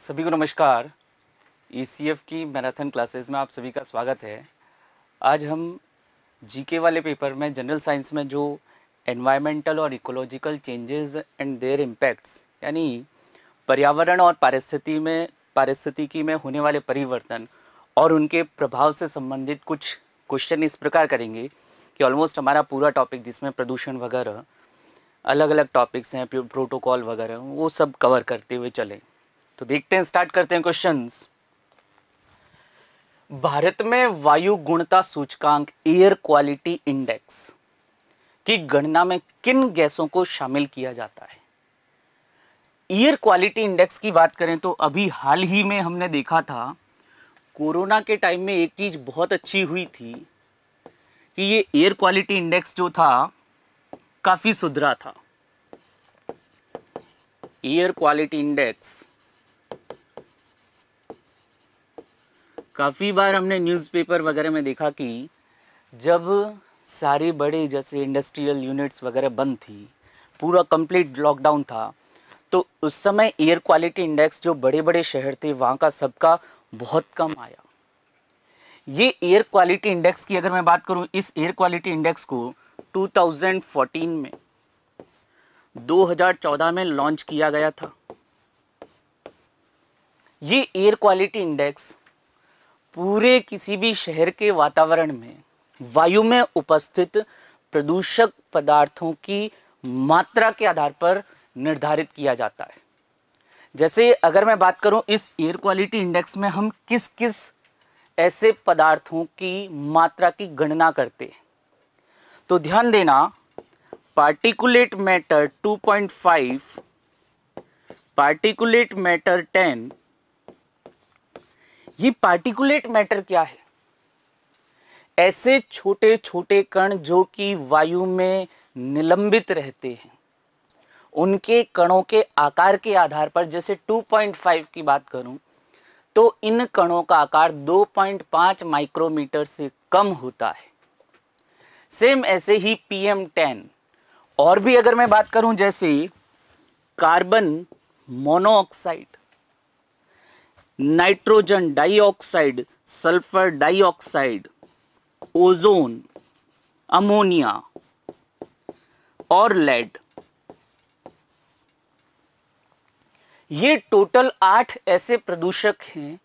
सभी को नमस्कार। ECF की मैराथन क्लासेस में आप सभी का स्वागत है। आज हम जीके वाले पेपर में जनरल साइंस में जो एनवायरमेंटल और ecological changes and their impacts यानी पर्यावरण और पारिस्थितिकी में होने वाले परिवर्तन और उनके प्रभाव से संबंधित कुछ क्वेश्चन इस प्रकार करेंगे कि ऑलमोस्ट हमारा पूरा टॉपिक जिसमें प्रदूषण वगैरह अलग अलग टॉपिक्स हैं, प्रोटोकॉल वगैरह, वो सब कवर करते हुए चलें। तो देखते हैं, स्टार्ट करते हैं क्वेश्चंस। भारत में वायु गुणता सूचकांक एयर क्वालिटी इंडेक्स की गणना में किन गैसों को शामिल किया जाता है? एयर क्वालिटी इंडेक्स की बात करें तो अभी हाल ही में हमने देखा था कोरोना के टाइम में एक चीज़ बहुत अच्छी हुई थी कि ये एयर क्वालिटी इंडेक्स जो था काफ़ी सुधरा था। एयर क्वालिटी इंडेक्स काफ़ी बार हमने न्यूज़पेपर वगैरह में देखा कि जब सारे बड़े जैसे इंडस्ट्रियल यूनिट्स वगैरह बंद थी, पूरा कंप्लीट लॉकडाउन था, तो उस समय एयर क्वालिटी इंडेक्स जो बड़े बड़े शहर थे वहाँ का सबका बहुत कम आया। ये एयर क्वालिटी इंडेक्स की अगर मैं बात करूँ, इस एयर क्वालिटी इंडेक्स को 2014 में 2014 में लॉन्च किया गया था। ये एयर क्वालिटी इंडेक्स पूरे किसी भी शहर के वातावरण में वायु में उपस्थित प्रदूषक पदार्थों की मात्रा के आधार पर निर्धारित किया जाता है। जैसे अगर मैं बात करूं, इस एयर क्वालिटी इंडेक्स में हम किस किस ऐसे पदार्थों की मात्रा की गणना करते हैं, तो ध्यान देना, पार्टिकुलेट मैटर 2.5, पार्टिकुलेट मैटर 10। ये पार्टिकुलेट मैटर क्या है? ऐसे छोटे छोटे कण जो कि वायु में निलंबित रहते हैं, उनके कणों के आकार के आधार पर, जैसे 2.5 की बात करूं तो इन कणों का आकार 2.5 माइक्रोमीटर से कम होता है। सेम ऐसे ही PM 10 और भी अगर मैं बात करूं, जैसे carbon monoxide, nitrogen dioxide, sulphur dioxide, ozone, ammonia और लेड, ये टोटल 8 ऐसे प्रदूषक हैं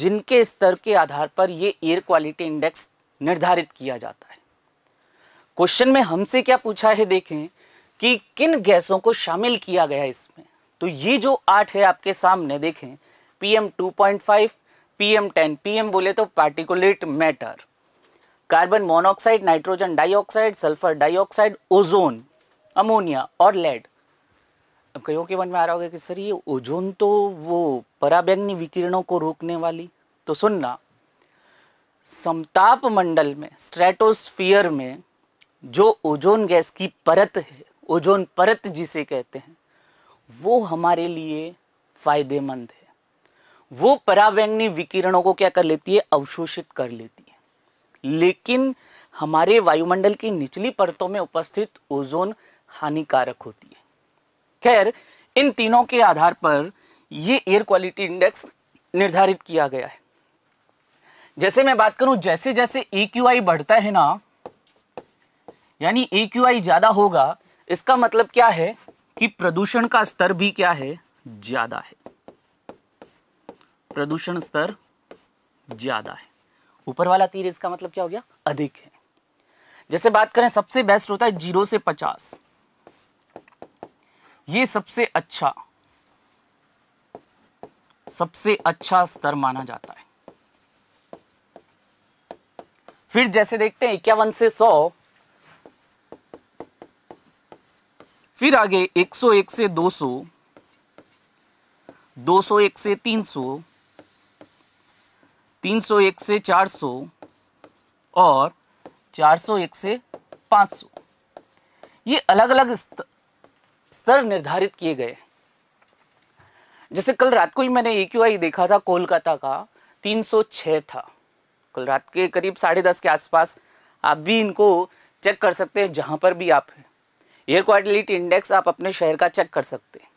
जिनके स्तर के आधार पर ये एयर क्वालिटी इंडेक्स निर्धारित किया जाता है। क्वेश्चन में हमसे क्या पूछा है, देखें कि किन गैसों को शामिल किया गया है इसमें। तो ये जो 8 है आपके सामने, देखें, PM 2.5, PM 10, PM बोले तो particulate matter, carbon monoxide, nitrogen dioxide, sulphur dioxide, ozone, ammonia और लेड। अब कईयों के मन में आ रहा होगा कि सर ये ओजोन तो वो पराबैंगनी विकिरणों को रोकने वाली, तो सुनना, समताप मंडल में, स्ट्रेटोस्फीयर में जो ओजोन गैस की परत है, ओजोन परत जिसे कहते हैं, वो हमारे लिए फायदेमंद है। वो पराबैंगनी विकिरणों को क्या कर लेती है? अवशोषित कर लेती है। लेकिन हमारे वायुमंडल की निचली परतों में उपस्थित ओजोन हानिकारक होती है। खैर, इन तीनों के आधार पर ये एयर क्वालिटी इंडेक्स निर्धारित किया गया है। जैसे मैं बात करूं, जैसे जैसे AQI बढ़ता है ना, यानी AQI ज़्यादा होगा, इसका मतलब क्या है कि प्रदूषण का स्तर भी क्या है? ज़्यादा है। प्रदूषण स्तर ज्यादा है, ऊपर वाला तीर, इसका मतलब क्या हो गया? अधिक है। जैसे बात करें, सबसे बेस्ट होता है 0 से 50, ये सबसे अच्छा स्तर माना जाता है। फिर जैसे देखते हैं 51 से 100, फिर आगे 101 से 200, 201 से 300, 301 से 400 और 401 से 500, ये अलग अलग स्तर निर्धारित किए गए। जैसे कल रात को ही मैंने AQI देखा था, कोलकाता का 306 था, कल रात के करीब 10:30 के आसपास। आप भी इनको चेक कर सकते हैं जहाँ पर भी आप हैं, एयर क्वालिटी इंडेक्स आप अपने शहर का चेक कर सकते हैं।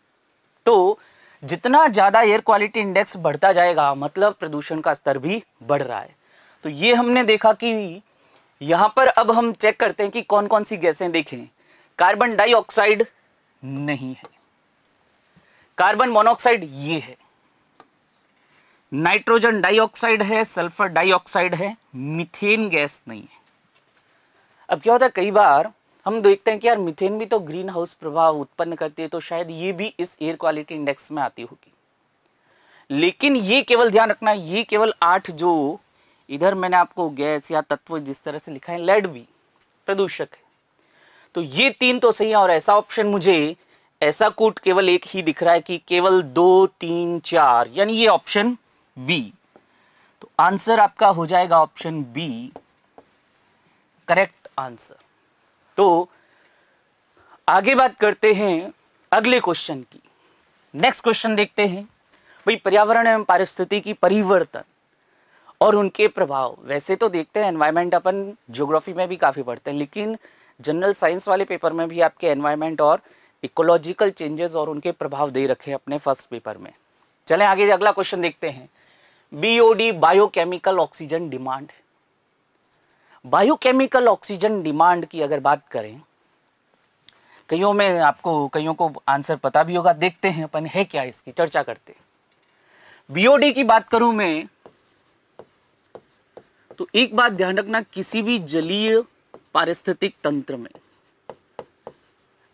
तो जितना ज़्यादा एयर क्वालिटी इंडेक्स बढ़ता जाएगा मतलब प्रदूषण का स्तर भी बढ़ रहा है। तो ये हमने देखा कि यहाँ पर अब हम चेक करते हैं कि कौन कौन सी गैसें, देखें कार्बन डाइऑक्साइड नहीं है, कार्बन मोनोऑक्साइड ये है, नाइट्रोजन डाइऑक्साइड है, सल्फर डाइऑक्साइड है, मीथेन गैस नहीं है। अब क्या होता है कई बार हम देखते हैं कि यार मीथेन भी तो ग्रीन हाउस प्रभाव उत्पन्न करती है तो शायद ये भी इस एयर क्वालिटी इंडेक्स में आती होगी, लेकिन ये केवल ध्यान रखना ये केवल 8 जो इधर मैंने आपको गैस या तत्व जिस तरह से लिखा है लेड भी प्रदूषक है, तो ये 3 तो सही है। और ऐसा ऑप्शन मुझे ऐसा कूट केवल एक ही दिख रहा है कि केवल 2, 3, 4 यानी ये ऑप्शन बी। तो आंसर आपका हो जाएगा ऑप्शन बी करेक्ट आंसर। तो आगे बात करते हैं अगले क्वेश्चन की। नेक्स्ट क्वेश्चन देखते हैं भाई पर्यावरण एवं पारिस्थितिकी परिवर्तन और उनके प्रभाव। वैसे तो देखते हैं एनवायरनमेंट अपन ज्योग्राफी में भी काफ़ी पढ़ते हैं, लेकिन जनरल साइंस वाले पेपर में भी आपके एनवायरनमेंट और इकोलॉजिकल चेंजेस और उनके प्रभाव दे रखे हैं अपने फर्स्ट पेपर में। चलें आगे अगला क्वेश्चन देखते हैं। BOD biochemical oxygen demand. Biochemical oxygen demand की अगर बात करें, कईयों में आपको कईयों को आंसर पता भी होगा, देखते हैं अपन है क्या इसकी चर्चा करते हैं। बीओडी की बात करूं मैं तो एक बात ध्यान रखना, किसी भी जलीय पारिस्थितिक तंत्र में,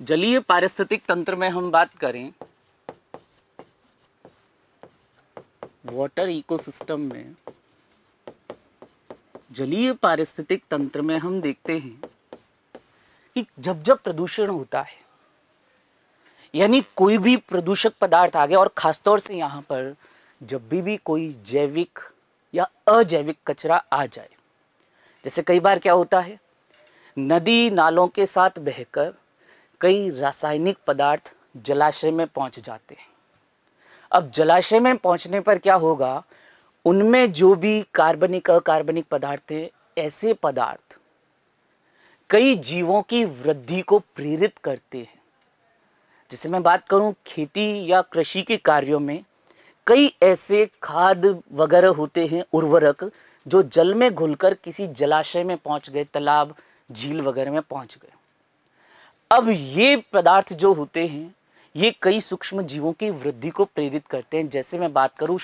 जलीय पारिस्थितिक तंत्र में हम बात करें वाटर इकोसिस्टम में, जलीय पारिस्थितिक तंत्र में हम देखते हैं कि जब जब प्रदूषण होता है यानी कोई भी प्रदूषक पदार्थ आ गया और खासतौर से यहाँ पर जब भी कोई जैविक या अजैविक कचरा आ जाए, जैसे कई बार क्या होता है नदी नालों के साथ बहकर कई रासायनिक पदार्थ जलाशय में पहुँच जाते हैं। अब जलाशय में पहुँचने पर क्या होगा, उनमें जो भी कार्बनिक अकार्बनिक पदार्थ है, ऐसे पदार्थ कई जीवों की वृद्धि को प्रेरित करते हैं। जैसे मैं बात करूं खेती या कृषि के कार्यों में कई ऐसे खाद वगैरह होते हैं उर्वरक जो जल में घुलकर किसी जलाशय में पहुंच गए, तालाब झील वगैरह में पहुंच गए। अब ये पदार्थ जो होते हैं ये कई सूक्ष्म जीवों की वृद्धि को प्रेरित करते हैं। जैसे मैं बात करूं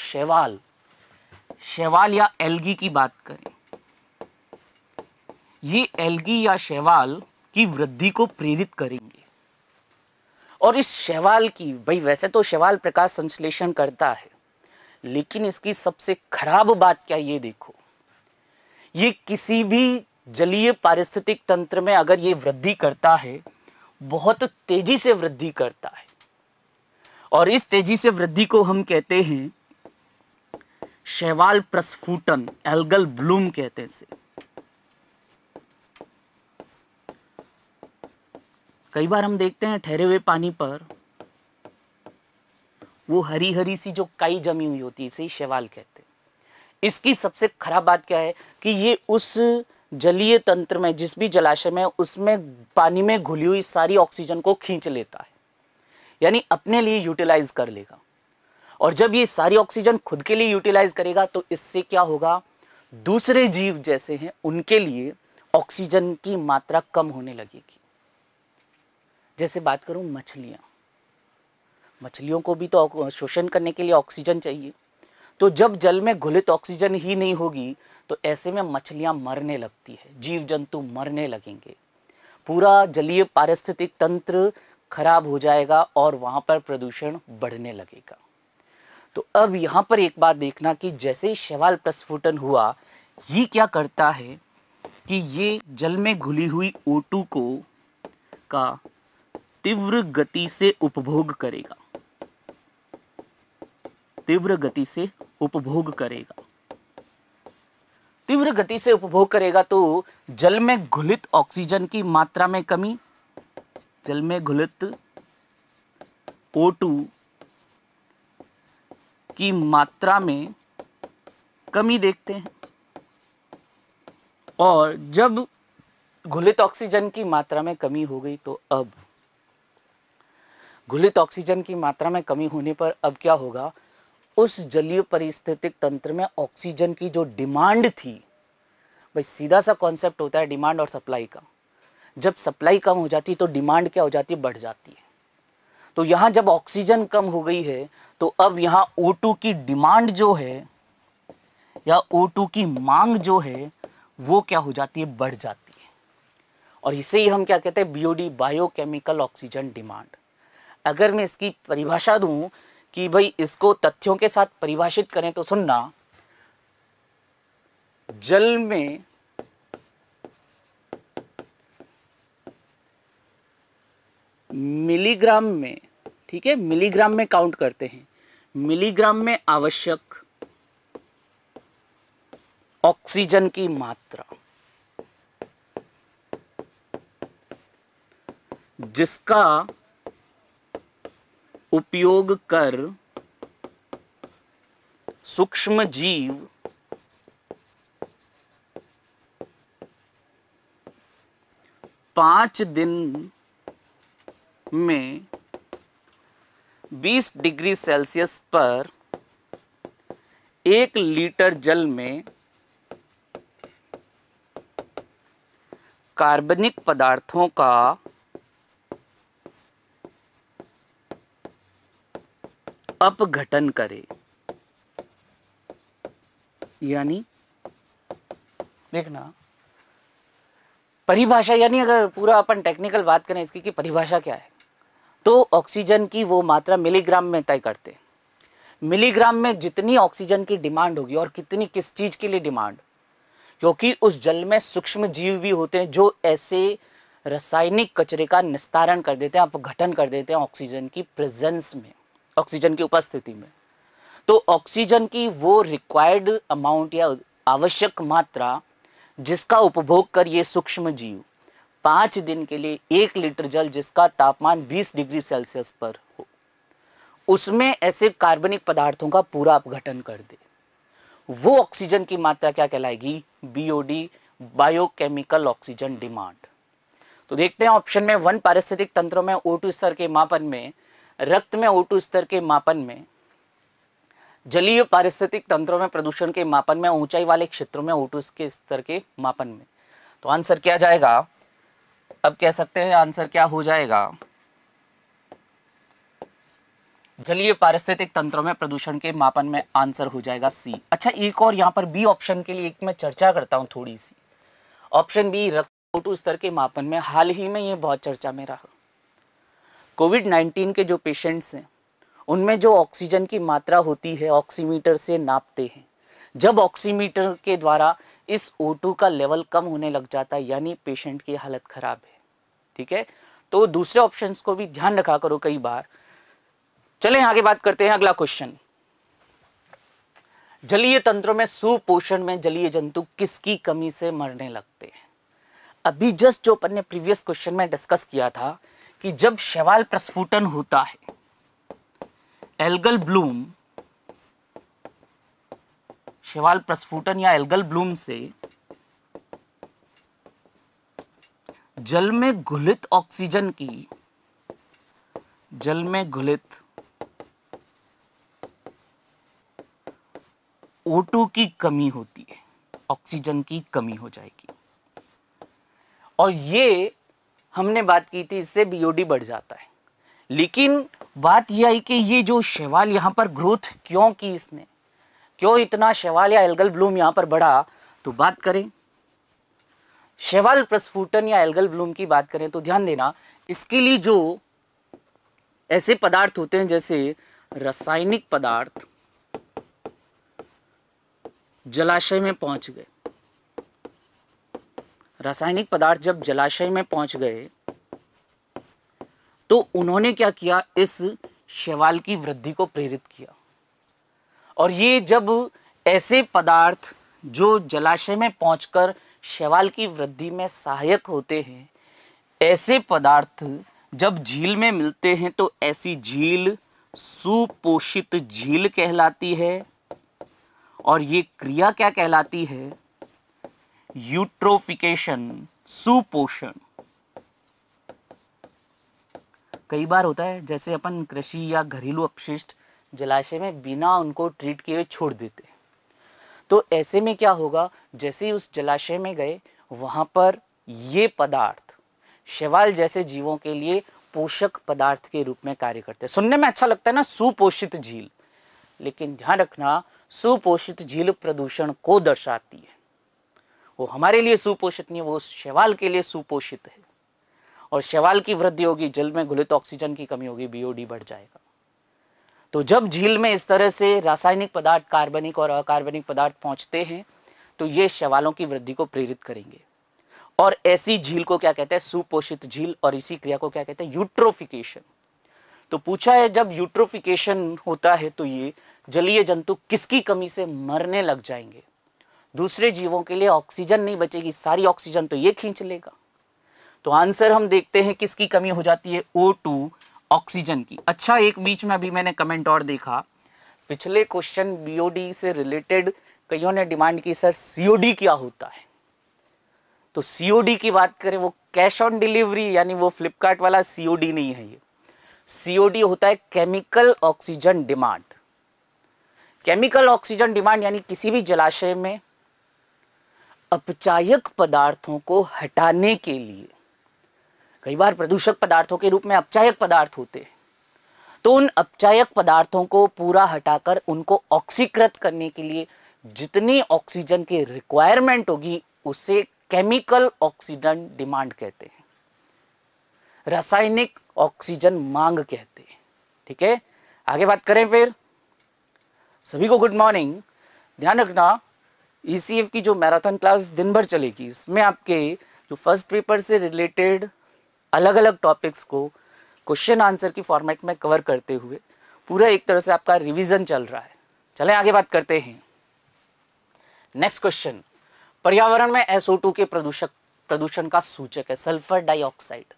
शैवाल या एल्गी की बात करें, ये एल्गी या शैवाल की वृद्धि को प्रेरित करेंगे। और इस शैवाल की भाई वैसे तो शैवाल प्रकाश संश्लेषण करता है, लेकिन इसकी सबसे खराब बात क्या, ये देखो ये किसी भी जलीय पारिस्थितिक तंत्र में अगर ये वृद्धि करता है बहुत तेजी से वृद्धि करता है, और इस तेजी से वृद्धि को हम कहते हैं शैवाल प्रस्फुटन, एल्गल ब्लूम कहते हैं इसे। कई बार हम देखते हैं ठहरे हुए पानी पर वो हरी हरी सी जो काई जमी हुई होती है, इसे शैवाल कहते हैं। इसकी सबसे खराब बात क्या है कि ये उस जलीय तंत्र में जिस भी जलाशय में उसमें पानी में घुली हुई सारी ऑक्सीजन को खींच लेता है, यानी अपने लिए यूटिलाइज कर लेगा। और जब ये सारी ऑक्सीजन खुद के लिए यूटिलाइज करेगा तो इससे क्या होगा, दूसरे जीव जैसे हैं उनके लिए ऑक्सीजन की मात्रा कम होने लगेगी। जैसे बात करूं मछलियों को भी तो शोषण करने के लिए ऑक्सीजन चाहिए, तो जब जल में घुलित ऑक्सीजन ही नहीं होगी तो ऐसे में मछलियां मरने लगती है, जीव जंतु मरने लगेंगे, पूरा जलीय पारिस्थितिक तंत्र खराब हो जाएगा और वहाँ पर प्रदूषण बढ़ने लगेगा। तो अब यहाँ पर एक बात देखना कि जैसे ही शैवाल प्रस्फुटन हुआ ये क्या करता है कि ये जल में घुली हुई O2 का तीव्र गति से उपभोग करेगा, तीव्र गति से उपभोग करेगा, तीव्र गति से उपभोग करेगा। तो जल में घुलित ऑक्सीजन की मात्रा में कमी, जल में घुलित O2 की मात्रा में कमी देखते हैं, और जब घुलित ऑक्सीजन की मात्रा में कमी हो गई तो अब घुलित ऑक्सीजन की मात्रा में कमी होने पर अब क्या होगा, उस जलीय परिस्थितिक तंत्र में ऑक्सीजन की जो डिमांड थी, भाई सीधा सा कॉन्सेप्ट होता है डिमांड और सप्लाई का। जब सप्लाई कम हो जाती है तो डिमांड क्या हो जाती है, बढ़ जाती है। तो यहाँ जब ऑक्सीजन कम हो गई है तो अब यहाँ O2 की डिमांड जो है या O2 की मांग जो है वो क्या हो जाती है, बढ़ जाती है। और इसे ही हम क्या कहते हैं, BOD बायोकेमिकल ऑक्सीजन डिमांड। अगर मैं इसकी परिभाषा दूं कि भाई इसको तथ्यों के साथ परिभाषित करें तो सुनना, जल में मिलीग्राम में, ठीक है, मिलीग्राम में काउंट करते हैं, मिलीग्राम में आवश्यक ऑक्सीजन की मात्रा जिसका उपयोग कर सूक्ष्म जीव पांच दिन में 20 डिग्री सेल्सियस पर 1 लीटर जल में कार्बनिक पदार्थों का अपघटन करे। यानी देखना परिभाषा, यानी अगर पूरा अपन टेक्निकल बात करें इसकी कि परिभाषा क्या है, तो ऑक्सीजन की वो मात्रा मिलीग्राम में तय करते, मिलीग्राम में जितनी ऑक्सीजन की डिमांड होगी और कितनी किस चीज़ के लिए डिमांड, क्योंकि उस जल में सूक्ष्म जीव भी होते हैं जो ऐसे रासायनिक कचरे का निस्तारण कर देते हैं, अपघटन कर देते हैं ऑक्सीजन की प्रेजेंस में, ऑक्सीजन की उपस्थिति में। तो ऑक्सीजन की वो रिक्वायर्ड अमाउंट या आवश्यक मात्रा जिसका उपभोग कर ये सूक्ष्म जीव 5 दिन के लिए 1 लीटर जल जिसका तापमान 20 डिग्री सेल्सियस पर हो, उसमें ऐसे कार्बनिक पदार्थों का पूरा अपघटन कर दे, वो ऑक्सीजन की मात्रा क्या कहलाएगी, बीओडी बायोकेमिकल ऑक्सीजन डिमांड। तो देखते हैं ऑप्शन में 1 पारिस्थितिक तंत्रों में O2 स्तर के मापन में, रक्त में O2 स्तर के मापन में, जलीय पारिस्थितिक तंत्रों में प्रदूषण के मापन में, ऊंचाई वाले क्षेत्रों में O2 के स्तर के मापन में। तो आंसर क्या जाएगा, अब कह सकते हैं आंसर क्या हो जाएगा, जलीय पारिस्थितिक तंत्रों में प्रदूषण के मापन में आंसर हो जाएगा C। अच्छा, एक और यहाँ पर B ऑप्शन के लिए एक मैं चर्चा करता हूँ थोड़ी सी। ऑप्शन B रक्त O2 स्तर के मापन में, हाल ही में ये बहुत चर्चा में रहा। कोविड-19 के जो पेशेंट्स हैं उनमें जो ऑक्सीजन की मात्रा होती है ऑक्सीमीटर से नापते हैं, जब ऑक्सीमीटर के द्वारा इस O2 का लेवल कम होने लग जाता है यानी पेशेंट की हालत ख़राब है, ठीक है। तो दूसरे ऑप्शंस को भी ध्यान रखा करो कई बार। चलें आगे बात करते हैं, अगला क्वेश्चन, जलीय तंत्रों में सुपोषण में जलीय जंतु किसकी कमी से मरने लगते हैं। अभी जस्ट जो अपन ने प्रीवियस क्वेश्चन में डिस्कस किया था कि जब शैवाल प्रस्फुटन होता है, एल्गल ब्लूम, शैवाल प्रस्फुटन या एल्गल ब्लूम से जल में घुलित ऑक्सीजन की, जल में घुलित O2 की कमी होती है, ऑक्सीजन की कमी हो जाएगी। और ये हमने बात की थी, इससे बीओडी बढ़ जाता है। लेकिन बात यह आई कि ये जो शैवाल यहाँ पर ग्रोथ क्यों की, इसने क्यों इतना शैवाल या एल्गल ब्लूम यहाँ पर बढ़ा, तो बात करें शैवाल प्रस्फुटन या एल्गल ब्लूम की बात करें तो ध्यान देना, इसके लिए जो ऐसे पदार्थ होते हैं जैसे रासायनिक पदार्थ जलाशय में पहुंच गए, रासायनिक पदार्थ जब जलाशय में पहुंच गए तो उन्होंने क्या किया, इस शैवाल की वृद्धि को प्रेरित किया। और ये जब ऐसे पदार्थ जो जलाशय में पहुंचकर शैवाल की वृद्धि में सहायक होते हैं, ऐसे पदार्थ जब झील में मिलते हैं तो ऐसी झील सुपोषित झील कहलाती है। और ये क्रिया क्या कहलाती है, यूट्रोफिकेशन, सुपोषण। कई बार होता है जैसे अपन कृषि या घरेलू अपशिष्ट जलाशय में बिना उनको ट्रीट किए छोड़ देते हैं, तो ऐसे में क्या होगा, जैसे ही उस जलाशय में गए वहाँ पर ये पदार्थ शैवाल जैसे जीवों के लिए पोषक पदार्थ के रूप में कार्य करते हैं। सुनने में अच्छा लगता है ना, सुपोषित झील, लेकिन ध्यान रखना सुपोषित झील प्रदूषण को दर्शाती है। वो हमारे लिए सुपोषित नहीं है, वो शैवाल के लिए सुपोषित है। और शैवाल की वृद्धि होगी, जल में घुलित ऑक्सीजन की कमी होगी, बीओडी बढ़ जाएगा। तो जब झील में इस तरह से रासायनिक पदार्थ, कार्बनिक और अकार्बनिक पदार्थ पहुंचते हैं तो ये शैवालों की वृद्धि को प्रेरित करेंगे और ऐसी झील को क्या कहते हैं, सुपोषित झील। और इसी क्रिया को क्या कहते हैं, यूट्रोफिकेशन। तो पूछा है जब यूट्रोफिकेशन होता है तो ये जलीय जंतु किसकी कमी से मरने लग जाएंगे, दूसरे जीवों के लिए ऑक्सीजन नहीं बचेगी, सारी ऑक्सीजन तो ये खींच लेगा। तो आंसर हम देखते हैं किसकी कमी हो जाती है, O2 ऑक्सीजन की। अच्छा, एक बीच में अभी मैंने कमेंट और देखा, पिछले क्वेश्चन बीओडी से रिलेटेड कईयों ने डिमांड की सर सीओडी क्या होता है। तो सीओडी की बात करें, वो कैश ऑन डिलीवरी यानी वो फ्लिपकार्ट वाला सीओडी नहीं है। ये सीओडी होता है chemical oxygen demand. Chemical oxygen demand यानी किसी भी जलाशय में अपचायक पदार्थों को हटाने के लिए, कई बार प्रदूषक पदार्थों के रूप में अपचायक पदार्थ होते हैं, तो उन अपचायक पदार्थों को पूरा हटाकर उनको ऑक्सीकृत करने के लिए जितनी ऑक्सीजन की रिक्वायरमेंट होगी उसे केमिकल ऑक्सीजन डिमांड कहते हैं, रासायनिक ऑक्सीजन मांग कहते हैं। ठीक है, आगे बात करें फिर। सभी को गुड मॉर्निंग। ध्यान रखना ECF की जो मैराथन क्लास दिन भर चलेगी, इसमें आपके जो फर्स्ट पेपर से रिलेटेड अलग अलग टॉपिक्स को क्वेश्चन आंसर की फॉर्मेट में कवर करते हुए पूरा एक तरह से आपका रिवीजन चल रहा है। चलें आगे बात करते हैं। नेक्स्ट क्वेश्चन, पर्यावरण में SO2 के प्रदूषण का सूचक है सल्फर डाइऑक्साइड।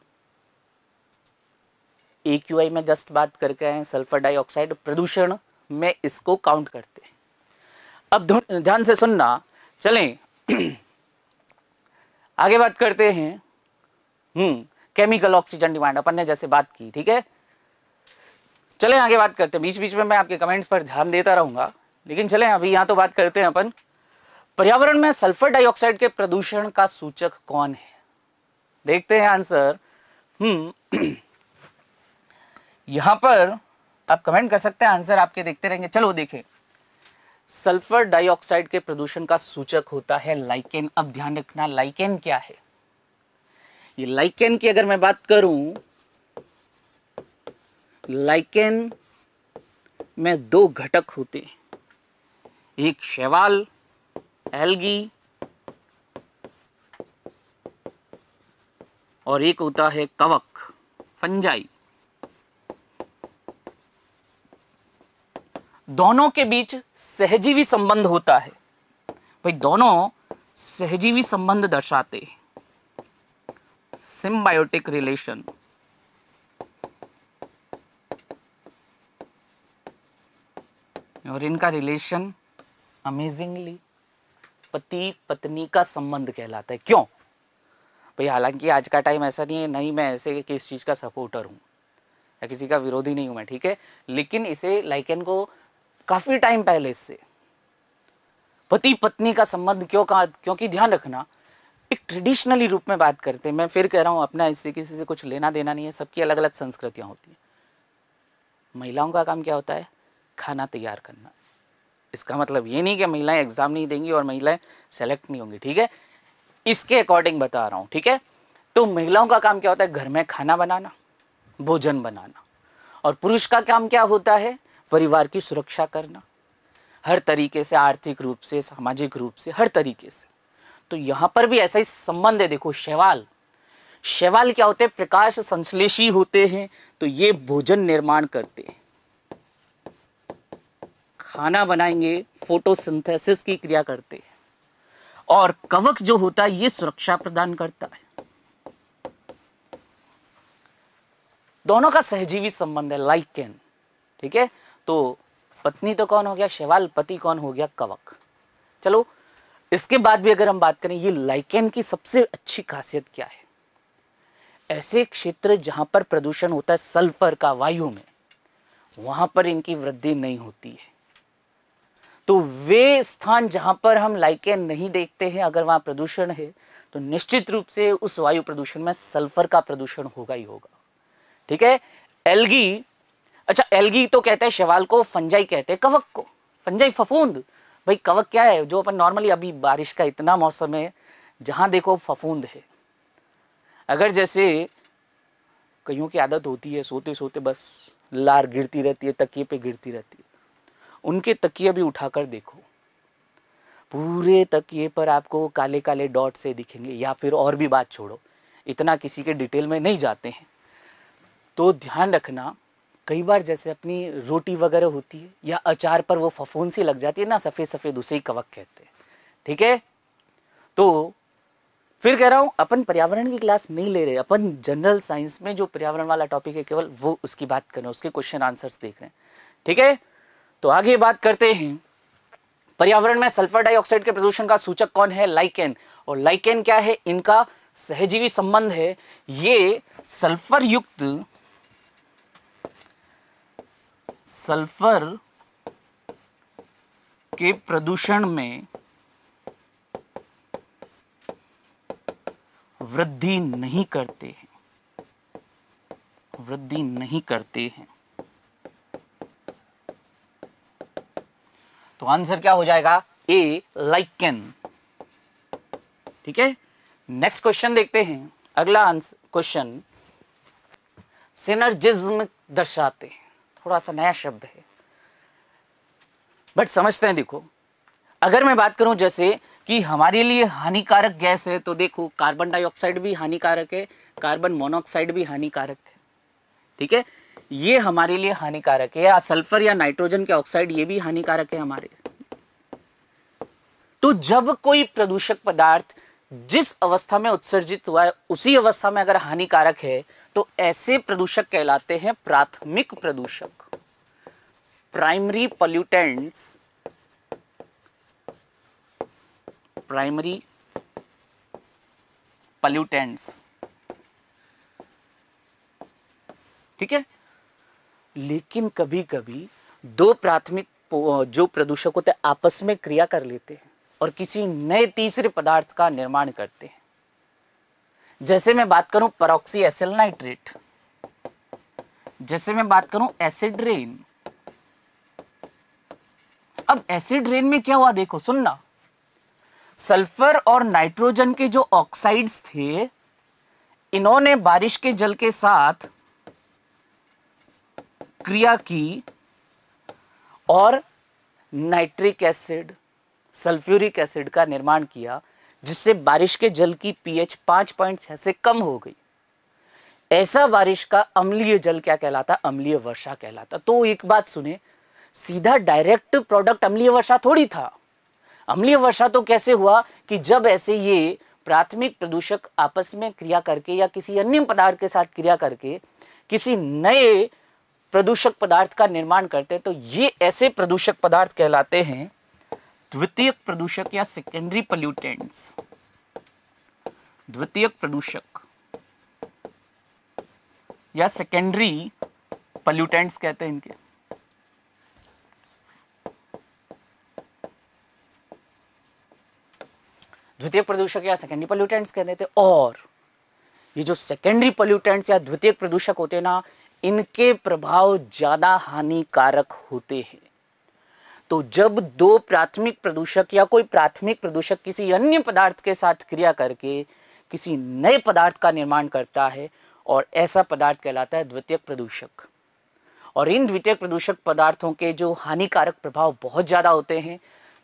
AQI में जस्ट बात करके आए, सल्फर डाइऑक्साइड प्रदूषण में इसको काउंट करते हैं। अब ध्यान से सुनना, चलें आगे बात करते हैं। केमिकल ऑक्सीजन डिमांड अपन ने जैसे बात की, ठीक है। चलें आगे बात करते हैं, बीच बीच में मैं आपके कमेंट्स पर ध्यान देता रहूंगा, लेकिन चलें अभी यहाँ तो बात करते हैं अपन। पर्यावरण में सल्फर डाइऑक्साइड के प्रदूषण का सूचक कौन है, देखते हैं आंसर। यहाँ पर आप कमेंट कर सकते हैं, आंसर आपके देखते रहेंगे। चलो देखें, सल्फर डाइऑक्साइड के प्रदूषण का सूचक होता है लाइकेन। अब ध्यान रखना लाइकेन क्या है। ये लाइकेन की अगर मैं बात करूं, लाइकेन में दो घटक होते हैं, एक शैवाल एल्गी और एक होता है कवक फंजाई। दोनों के बीच सहजीवी संबंध होता है। भाई दोनों सहजीवी संबंध दर्शाते हैं, सिंबायोटिक रिलेशन। और इनका रिलेशन अमेजिंगली पति पत्नी का संबंध कहलाता है। क्यों भाई, हालांकि आज का टाइम ऐसा नहीं है, नहीं मैं ऐसे किस चीज़ का सपोर्टर हूँ या किसी का विरोधी नहीं हूँ मैं, ठीक है, लेकिन इसे लाइकेन को काफ़ी टाइम पहले इससे पति पत्नी का संबंध क्यों कहा, क्योंकि ध्यान रखना एक ट्रेडिशनली रूप में बात करते हैं। मैं फिर कह रहा हूँ, अपना इससे किसी से कुछ लेना देना नहीं है, सबकी अलग अलग संस्कृतियाँ होती हैं। महिलाओं का काम क्या होता है, खाना तैयार करना। इसका मतलब ये नहीं कि महिलाएं एग्जाम नहीं देंगी और महिलाएं सेलेक्ट नहीं होंगी, ठीक है, इसके अकॉर्डिंग बता रहा हूँ, ठीक है। तो महिलाओं का काम क्या होता है, घर में खाना बनाना, भोजन बनाना। और पुरुष का काम क्या होता है, परिवार की सुरक्षा करना, हर तरीके से, आर्थिक रूप से, सामाजिक रूप से, हर तरीके से। तो यहाँ पर भी ऐसा ही संबंध है। देखो शैवाल क्या होते हैं, प्रकाश संश्लेषी होते हैं, तो ये भोजन निर्माण करते हैं, खाना बनाएंगे, फोटोसिंथेसिस की क्रिया करते हैं। और कवक जो होता है ये सुरक्षा प्रदान करता है। दोनों का सहजीवी संबंध है लाइकेन, ठीक है। तो पत्नी तो कौन हो गया शैवाल, पति कौन हो गया कवक। चलो इसके बाद भी अगर हम बात करें, ये लाइकेन की सबसे अच्छी खासियत क्या है, ऐसे क्षेत्र जहाँ पर प्रदूषण होता है सल्फर का वायु में, वहाँ पर इनकी वृद्धि नहीं होती है। तो वे स्थान जहाँ पर हम लाइकेन नहीं देखते हैं, अगर वहाँ प्रदूषण है तो निश्चित रूप से उस वायु प्रदूषण में सल्फर का प्रदूषण होगा ही होगा। ठीक है, एल्गी, अच्छा एल्गी तो कहते हैं शैवाल को, फंजाई कहते हैं कवक को, फंजाई फफूंद। भाई कवक क्या है, जो अपन नॉर्मली अभी बारिश का इतना मौसम है जहाँ देखो फफूंद है। अगर जैसे कईयों की आदत होती है सोते सोते बस लार गिरती रहती है, तकिए पे गिरती रहती है, उनके तकिए भी उठाकर देखो, पूरे तकिए पर आपको काले काले डॉट से दिखेंगे। या फिर और भी बात छोड़ो, इतना किसी के डिटेल में नहीं जाते हैं। तो ध्यान रखना, कई बार जैसे अपनी रोटी वगैरह होती है या अचार पर वो फफूंद सी लग जाती है ना, सफ़ेद सफ़ेद, उसे ही कवक कहते हैं। ठीक है, तो फिर कह रहा हूँ अपन पर्यावरण की क्लास नहीं ले रहे, अपन जनरल साइंस में जो पर्यावरण वाला टॉपिक है केवल वो, उसकी बात कर रहे हैं, उसके क्वेश्चन आंसर्स देख रहे हैं। ठीक है, तो आगे बात करते हैं, पर्यावरण में सल्फर डाइऑक्साइड के प्रदूषण का सूचक कौन है? लाइकेन। और लाइकेन क्या है, इनका सहजीवी संबंध है। ये सल्फर के प्रदूषण में वृद्धि नहीं करते हैं। तो आंसर क्या हो जाएगा, ए लाइकेन। ठीक है, नेक्स्ट क्वेश्चन देखते हैं। अगला आंसर क्वेश्चन सिनर्जिज्म दर्शाते हैं, थोड़ा सा नया शब्द है बट समझते हैं। देखो, अगर मैं बात करूं जैसे कि हमारे लिए हानिकारक गैस है, तो देखो कार्बन डाइऑक्साइड भी हानिकारक है, कार्बन मोनोऑक्साइड भी हानिकारक है। ठीक है, ये हमारे लिए हानिकारक है, या सल्फर या नाइट्रोजन के ऑक्साइड ये भी हानिकारक है हमारे। तो जब कोई प्रदूषक पदार्थ जिस अवस्था में उत्सर्जित हुआ है उसी अवस्था में अगर हानिकारक है, तो ऐसे प्रदूषक कहलाते हैं प्राथमिक प्रदूषक, प्राइमरी पॉल्यूटेंट्स, प्राइमरी पॉल्यूटेंट्स। ठीक है, लेकिन कभी कभी दो प्राथमिक जो प्रदूषक होते हैं आपस में क्रिया कर लेते हैं और किसी नए तीसरे पदार्थ का निर्माण करते हैं। जैसे मैं बात करूं पेरोक्सीएसिल नाइट्रेट, जैसे मैं बात करूं एसिड रेन। अब एसिड रेन में क्या हुआ, देखो सुनना, सल्फर और नाइट्रोजन के जो ऑक्साइड्स थे, इन्होंने बारिश के जल के साथ क्रिया की और नाइट्रिक एसिड, सल्फ्यूरिक एसिड का निर्माण किया, जिससे बारिश के जल की पीएच 5.6 से कम हो गई। ऐसा बारिश का अम्लीय जल क्या कहलाता, अम्लीय वर्षा कहलाता। तो एक बात सुने, सीधा डायरेक्ट प्रोडक्ट अम्लीय वर्षा थोड़ी था। अम्लीय वर्षा तो कैसे हुआ कि जब ऐसे ये प्राथमिक प्रदूषक आपस में क्रिया करके या किसी अन्य पदार्थ के साथ क्रिया करके किसी नए प्रदूषक पदार्थ का निर्माण करते हैं, तो ये ऐसे प्रदूषक पदार्थ कहलाते हैं द्वितीयक प्रदूषक या सेकेंडरी पॉल्यूटेंट्स, द्वितीयक प्रदूषक या सेकेंडरी पॉल्यूटेंट्स कहते हैं इनके। द्वितीयक प्रदूषक या सेकेंडरी पॉल्यूटेंट्स कहते थे। और ये जो सेकेंडरी पॉल्यूटेंट्स या द्वितीयक प्रदूषक होते हैं ना, इनके प्रभाव ज्यादा हानिकारक होते हैं। तो जब दो प्राथमिक प्रदूषक या कोई प्राथमिक प्रदूषक किसी अन्य पदार्थ के साथ क्रिया करके किसी नए पदार्थ का निर्माण करता है, और ऐसा पदार्थ कहलाता है द्वितीयक प्रदूषक। और इन द्वितीयक प्रदूषक पदार्थों के जो हानिकारक प्रभाव बहुत ज़्यादा होते हैं,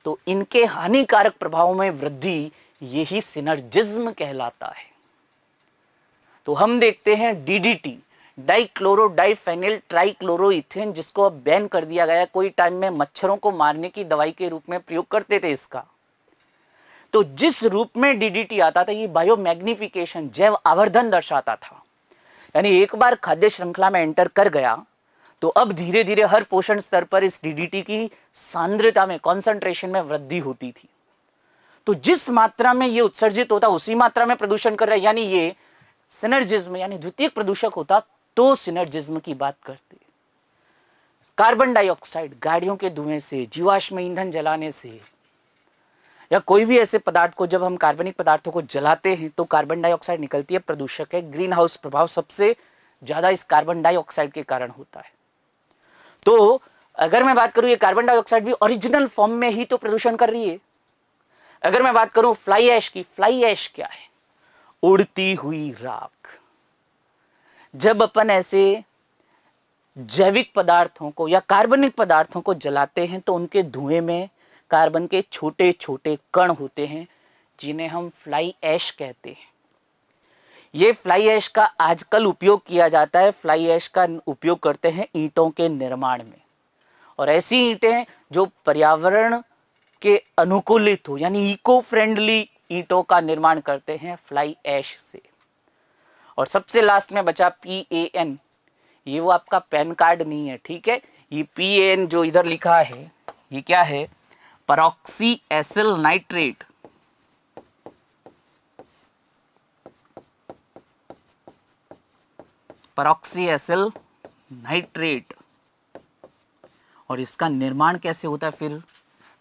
तो इनके हानिकारक प्रभावों में वृद्धि, यही सिनर्जिज्म कहलाता है। तो हम देखते हैं डीडीटी, डाइक्लोरो डाइफेनिल ट्राइक्लोरोइथेन, जिसको अब बैन कर दिया गया। कोई टाइम में मच्छरों को मारने की दवाई के रूप में प्रयोग करते थे इसका। तो जिस रूप में डीडीटी आता था, ये बायोमैग्निफिकेशन, जैव आवर्धन दर्शाता था। यानी एक बार खाद्य श्रृंखला में एंटर कर गया तो अब धीरे धीरे हर पोषण स्तर पर इस डीडीटी की सांद्रता में, कॉन्सेंट्रेशन में वृद्धि होती थी। तो जिस मात्रा में ये उत्सर्जित होता उसी मात्रा में प्रदूषण कर रहा है। यानी ये सिनर्जिज्म यानी द्वितीयक प्रदूषक होता तो सिनर्जिज्म की बात करते। कार्बन डाइऑक्साइड गाड़ियों के धुएं से, जीवाश्म ईंधन जलाने से या कोई भी ऐसे पदार्थ को जब हम कार्बनिक पदार्थों को जलाते हैं तो कार्बन डाइऑक्साइड निकलती है, प्रदूषक है। ग्रीन हाउस प्रभाव सबसे ज्यादा इस कार्बन डाइऑक्साइड के कारण होता है। तो अगर मैं बात करूं ये कार्बन डाइऑक्साइड भी ओरिजिनल फॉर्म में ही तो प्रदूषण कर रही है। अगर मैं बात करूं फ्लाई ऐश की, फ्लाई ऐश क्या है? उड़ती हुई राख। जब अपन ऐसे जैविक पदार्थों को या कार्बनिक पदार्थों को जलाते हैं तो उनके धुएं में कार्बन के छोटे छोटे कण होते हैं जिन्हें हम फ्लाई ऐश कहते हैं। ये फ्लाई ऐश का आजकल उपयोग किया जाता है, फ्लाई ऐश का उपयोग करते हैं ईंटों के निर्माण में, और ऐसी ईंटें जो पर्यावरण के अनुकूलित हो यानी इको फ्रेंडली ईंटों का निर्माण करते हैं फ्लाई ऐश से। और सबसे लास्ट में बचा PAN। ये वो आपका पैन कार्ड नहीं है, ठीक है, ये PAN जो इधर लिखा है ये क्या है? Peroxyacetyl nitrate. Peroxyacetyl nitrate. और इसका निर्माण कैसे होता है फिर?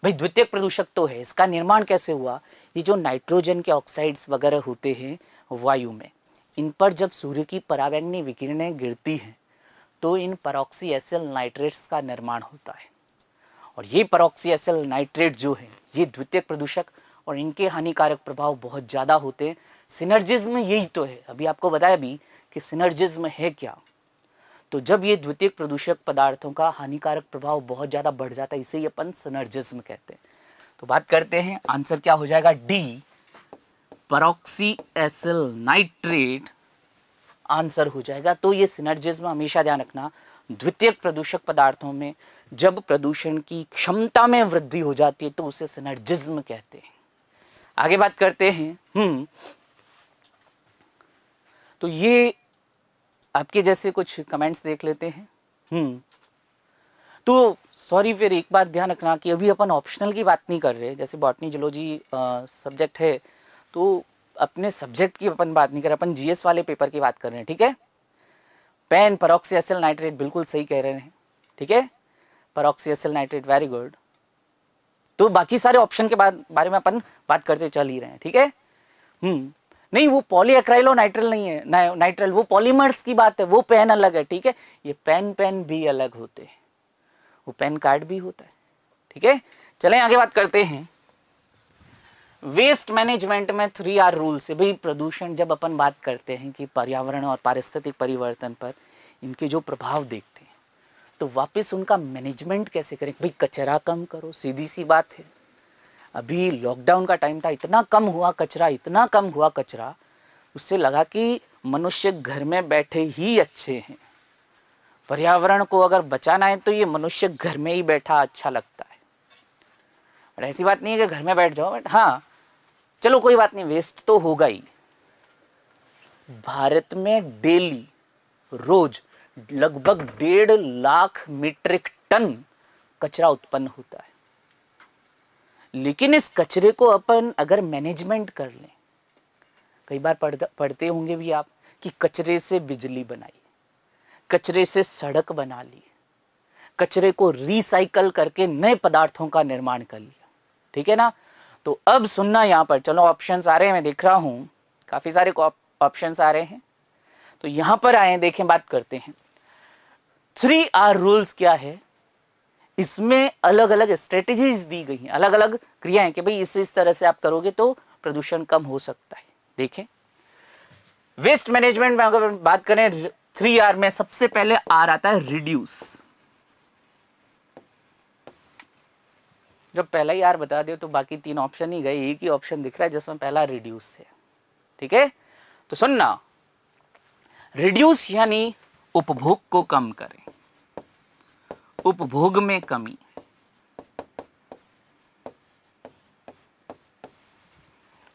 भाई द्वितीयक प्रदूषक तो है, इसका निर्माण कैसे हुआ? ये जो नाइट्रोजन के ऑक्साइड्स वगैरह होते हैं वायु में, इन पर जब सूर्य की पराबैंगनी विकिरणें गिरती हैं तो इन पेरोक्सीएसिल नाइट्रेट्स का निर्माण होता है। और ये पेरोक्सीएसिल नाइट्रेट जो है ये द्वितीयक प्रदूषक और इनके हानिकारक प्रभाव बहुत ज़्यादा होते हैं। सिनर्जिज्म यही तो है, अभी आपको बताया भी कि सिनर्जिज्म है क्या। तो जब ये द्वितीयक प्रदूषक पदार्थों का हानिकारक प्रभाव बहुत ज़्यादा बढ़ जाता है इसे ही अपन सिनर्जिज्म कहते हैं। तो बात करते हैं आंसर क्या हो जाएगा? डी, पेरोक्सीएसिल नाइट्रेट आंसर हो जाएगा। तो ये सिनर्जिज्म हमेशा ध्यान रखना, द्वितीयक प्रदूषक पदार्थों में जब प्रदूषण की क्षमता में वृद्धि हो जाती है तो उसे सिनर्जिज्म कहते हैं। आगे बात करते हैं तो ये आपके जैसे कुछ कमेंट्स देख लेते हैं। तो सॉरी फिर एक बात ध्यान रखना कि अभी अपन ऑप्शनल की बात नहीं कर रहे, जैसे बॉटनी जूलॉजी सब्जेक्ट है तो अपने सब्जेक्ट की अपन बात नहीं कर रहे, अपन जीएस वाले पेपर की बात कर रहे हैं, ठीक है। पैन पेरोक्सीएसिल नाइट्रेट बिल्कुल सही कह रहे हैं, ठीक है, पेरोक्सीएसिल नाइट्रेट वेरी गुड। तो बाकी सारे ऑप्शन के बारे में अपन बात करते चल ही रहे हैं, ठीक है। नहीं वो पॉलीएक्राइलो नाइट्रेल नहीं है, नाइट्रेल वो पॉलीमर्स की बात है, वो पैन अलग है, ठीक है। ये पैन भी अलग होते हैं, वो पैन कार्ड भी होता है, ठीक है। चलें आगे बात करते हैं वेस्ट मैनेजमेंट में 3R रूल से। भाई प्रदूषण जब अपन बात करते हैं कि पर्यावरण और पारिस्थितिक परिवर्तन पर इनके जो प्रभाव देखते हैं तो वापस उनका मैनेजमेंट कैसे करें? भाई कचरा कम करो, सीधी सी बात है। अभी लॉकडाउन का टाइम था, इतना कम हुआ कचरा, इतना कम हुआ कचरा, उससे लगा कि मनुष्य घर में बैठे ही अच्छे हैं। पर्यावरण को अगर बचाना है तो ये मनुष्य घर में ही बैठा अच्छा लगता है। और ऐसी बात नहीं है कि घर में बैठ जाओ, बट हाँ चलो कोई बात नहीं, वेस्ट तो होगा ही। भारत में डेली रोज लगभग 1.5 लाख मीट्रिक टन कचरा उत्पन्न होता है, लेकिन इस कचरे को अपन अगर मैनेजमेंट कर लें, कई बार पढ़ते होंगे भी आप कि कचरे से बिजली बनाई, कचरे से सड़क बना ली, कचरे को रिसाइकल करके नए पदार्थों का निर्माण कर लिया, ठीक है ना। तो अब सुनना यहाँ पर, चलो ऑप्शंस आ रहे हैं, मैं देख रहा हूँ काफ़ी सारे ऑप्शंस आ रहे हैं। तो यहाँ पर आए देखें, बात करते हैं 3R रूल्स क्या है। इसमें अलग अलग स्ट्रेटेजीज दी गई हैं, अलग अलग क्रियाएं कि भाई इस तरह से आप करोगे तो प्रदूषण कम हो सकता है। देखें वेस्ट मैनेजमेंट में अगर बात करें 3R में सबसे पहले R आता है रिड्यूस। जब पहला ही R बता दे तो बाकी तीन ऑप्शन ही गए, एक ही ऑप्शन दिख रहा है जिसमें पहला रिड्यूस है, ठीक है। तो सुनना, रिड्यूस यानी उपभोग को कम करें, उपभोग में कमी।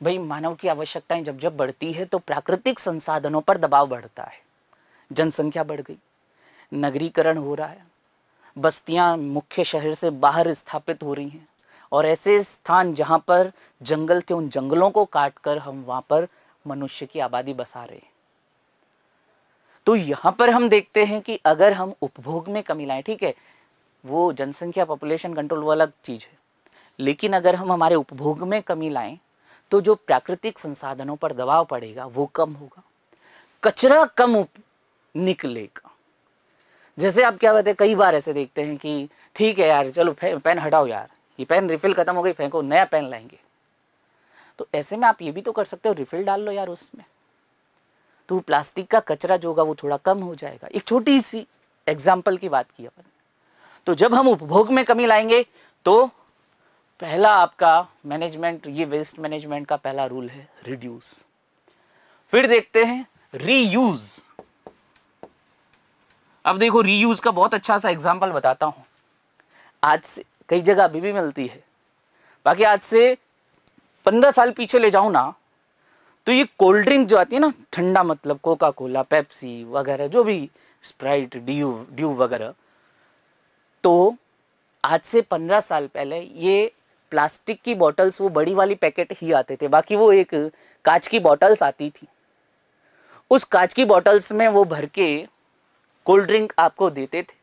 भाई मानव की आवश्यकताएं जब जब बढ़ती है तो प्राकृतिक संसाधनों पर दबाव बढ़ता है, जनसंख्या बढ़ गई, नगरीकरण हो रहा है, बस्तियां मुख्य शहर से बाहर स्थापित हो रही हैं और ऐसे स्थान जहां पर जंगल थे उन जंगलों को काटकर हम वहां पर मनुष्य की आबादी बसा रहे हैं। तो यहाँ पर हम देखते हैं कि अगर हम उपभोग में कमी लाएं, ठीक है वो जनसंख्या पॉपुलेशन कंट्रोल वो अलग चीज़ है, लेकिन अगर हम हमारे उपभोग में कमी लाएं तो जो प्राकृतिक संसाधनों पर दबाव पड़ेगा वो कम होगा, कचरा कम निकलेगा। जैसे आप क्या बताते हैं, कई बार ऐसे देखते हैं कि ठीक है यार चलो पेन हटाओ यार, ये पेन रिफिल खत्म हो गई फेंको नया पेन लाएंगे, तो ऐसे में आप ये भी तो कर सकते हो रिफिल डाल लो यार उसमें, तो प्लास्टिक का कचरा जो होगा वो थोड़ा कम हो जाएगा। एक छोटी सी एग्जाम्पल की बात की अपन। तो जब हम उपभोग में कमी लाएंगे तो पहला आपका मैनेजमेंट, ये वेस्ट मैनेजमेंट का पहला रूल है रिड्यूस। फिर देखते हैं रीयूज। अब देखो रीयूज का बहुत अच्छा सा एग्जाम्पल बताता हूँ, आज से कई जगह अभी भी मिलती है, बाकी आज से 15 साल पीछे ले जाऊँ ना तो ये कोल्ड ड्रिंक जो आती है ना ठंडा, मतलब कोका कोला पेप्सी वगैरह जो भी, स्प्राइट ड्यू वगैरह, तो आज से 15 साल पहले ये प्लास्टिक की बॉटल्स वो बड़ी वाली पैकेट ही आते थे, बाकी वो एक कांच की बॉटल्स आती थी, उस कांच की बॉटल्स में वो भर के कोल्ड ड्रिंक आपको देते थे,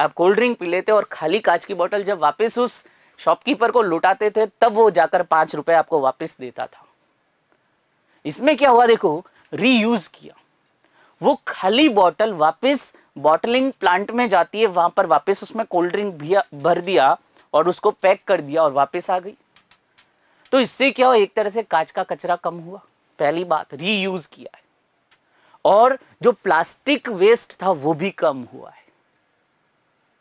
आप कोल्ड ड्रिंक पी लेते और खाली कांच की बोतल जब वापस उस शॉपकीपर को लुटाते थे तब वो जाकर 5 रुपए आपको वापस देता था। इसमें क्या हुआ देखो, रीयूज किया, वो खाली बोतल वापस बॉटलिंग प्लांट में जाती है, वहां पर वापस उसमें कोल्ड ड्रिंक भी भर दिया और उसको पैक कर दिया और वापस आ गई। तो इससे क्या हुआ, एक तरह से कांच का कचरा कम हुआ, पहली बात रीयूज किया है, और जो प्लास्टिक वेस्ट था वो भी कम हुआ है।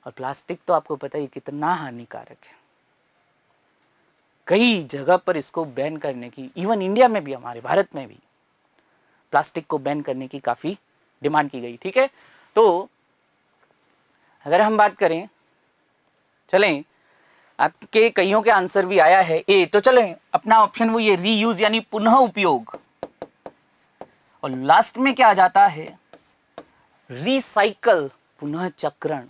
और प्लास्टिक तो आपको पता है कितना हानिकारक है, कई जगह पर इसको बैन करने की, इवन इंडिया में भी, हमारे भारत में भी प्लास्टिक को बैन करने की काफ़ी डिमांड की गई, ठीक है। तो अगर हम बात करें, चलें आपके कईयों के आंसर भी आया है ए, तो चलें अपना ऑप्शन वो ये रीयूज यानी पुनः उपयोग, और लास्ट में क्या आ जाता है रिसाइकल पुनः चक्रण।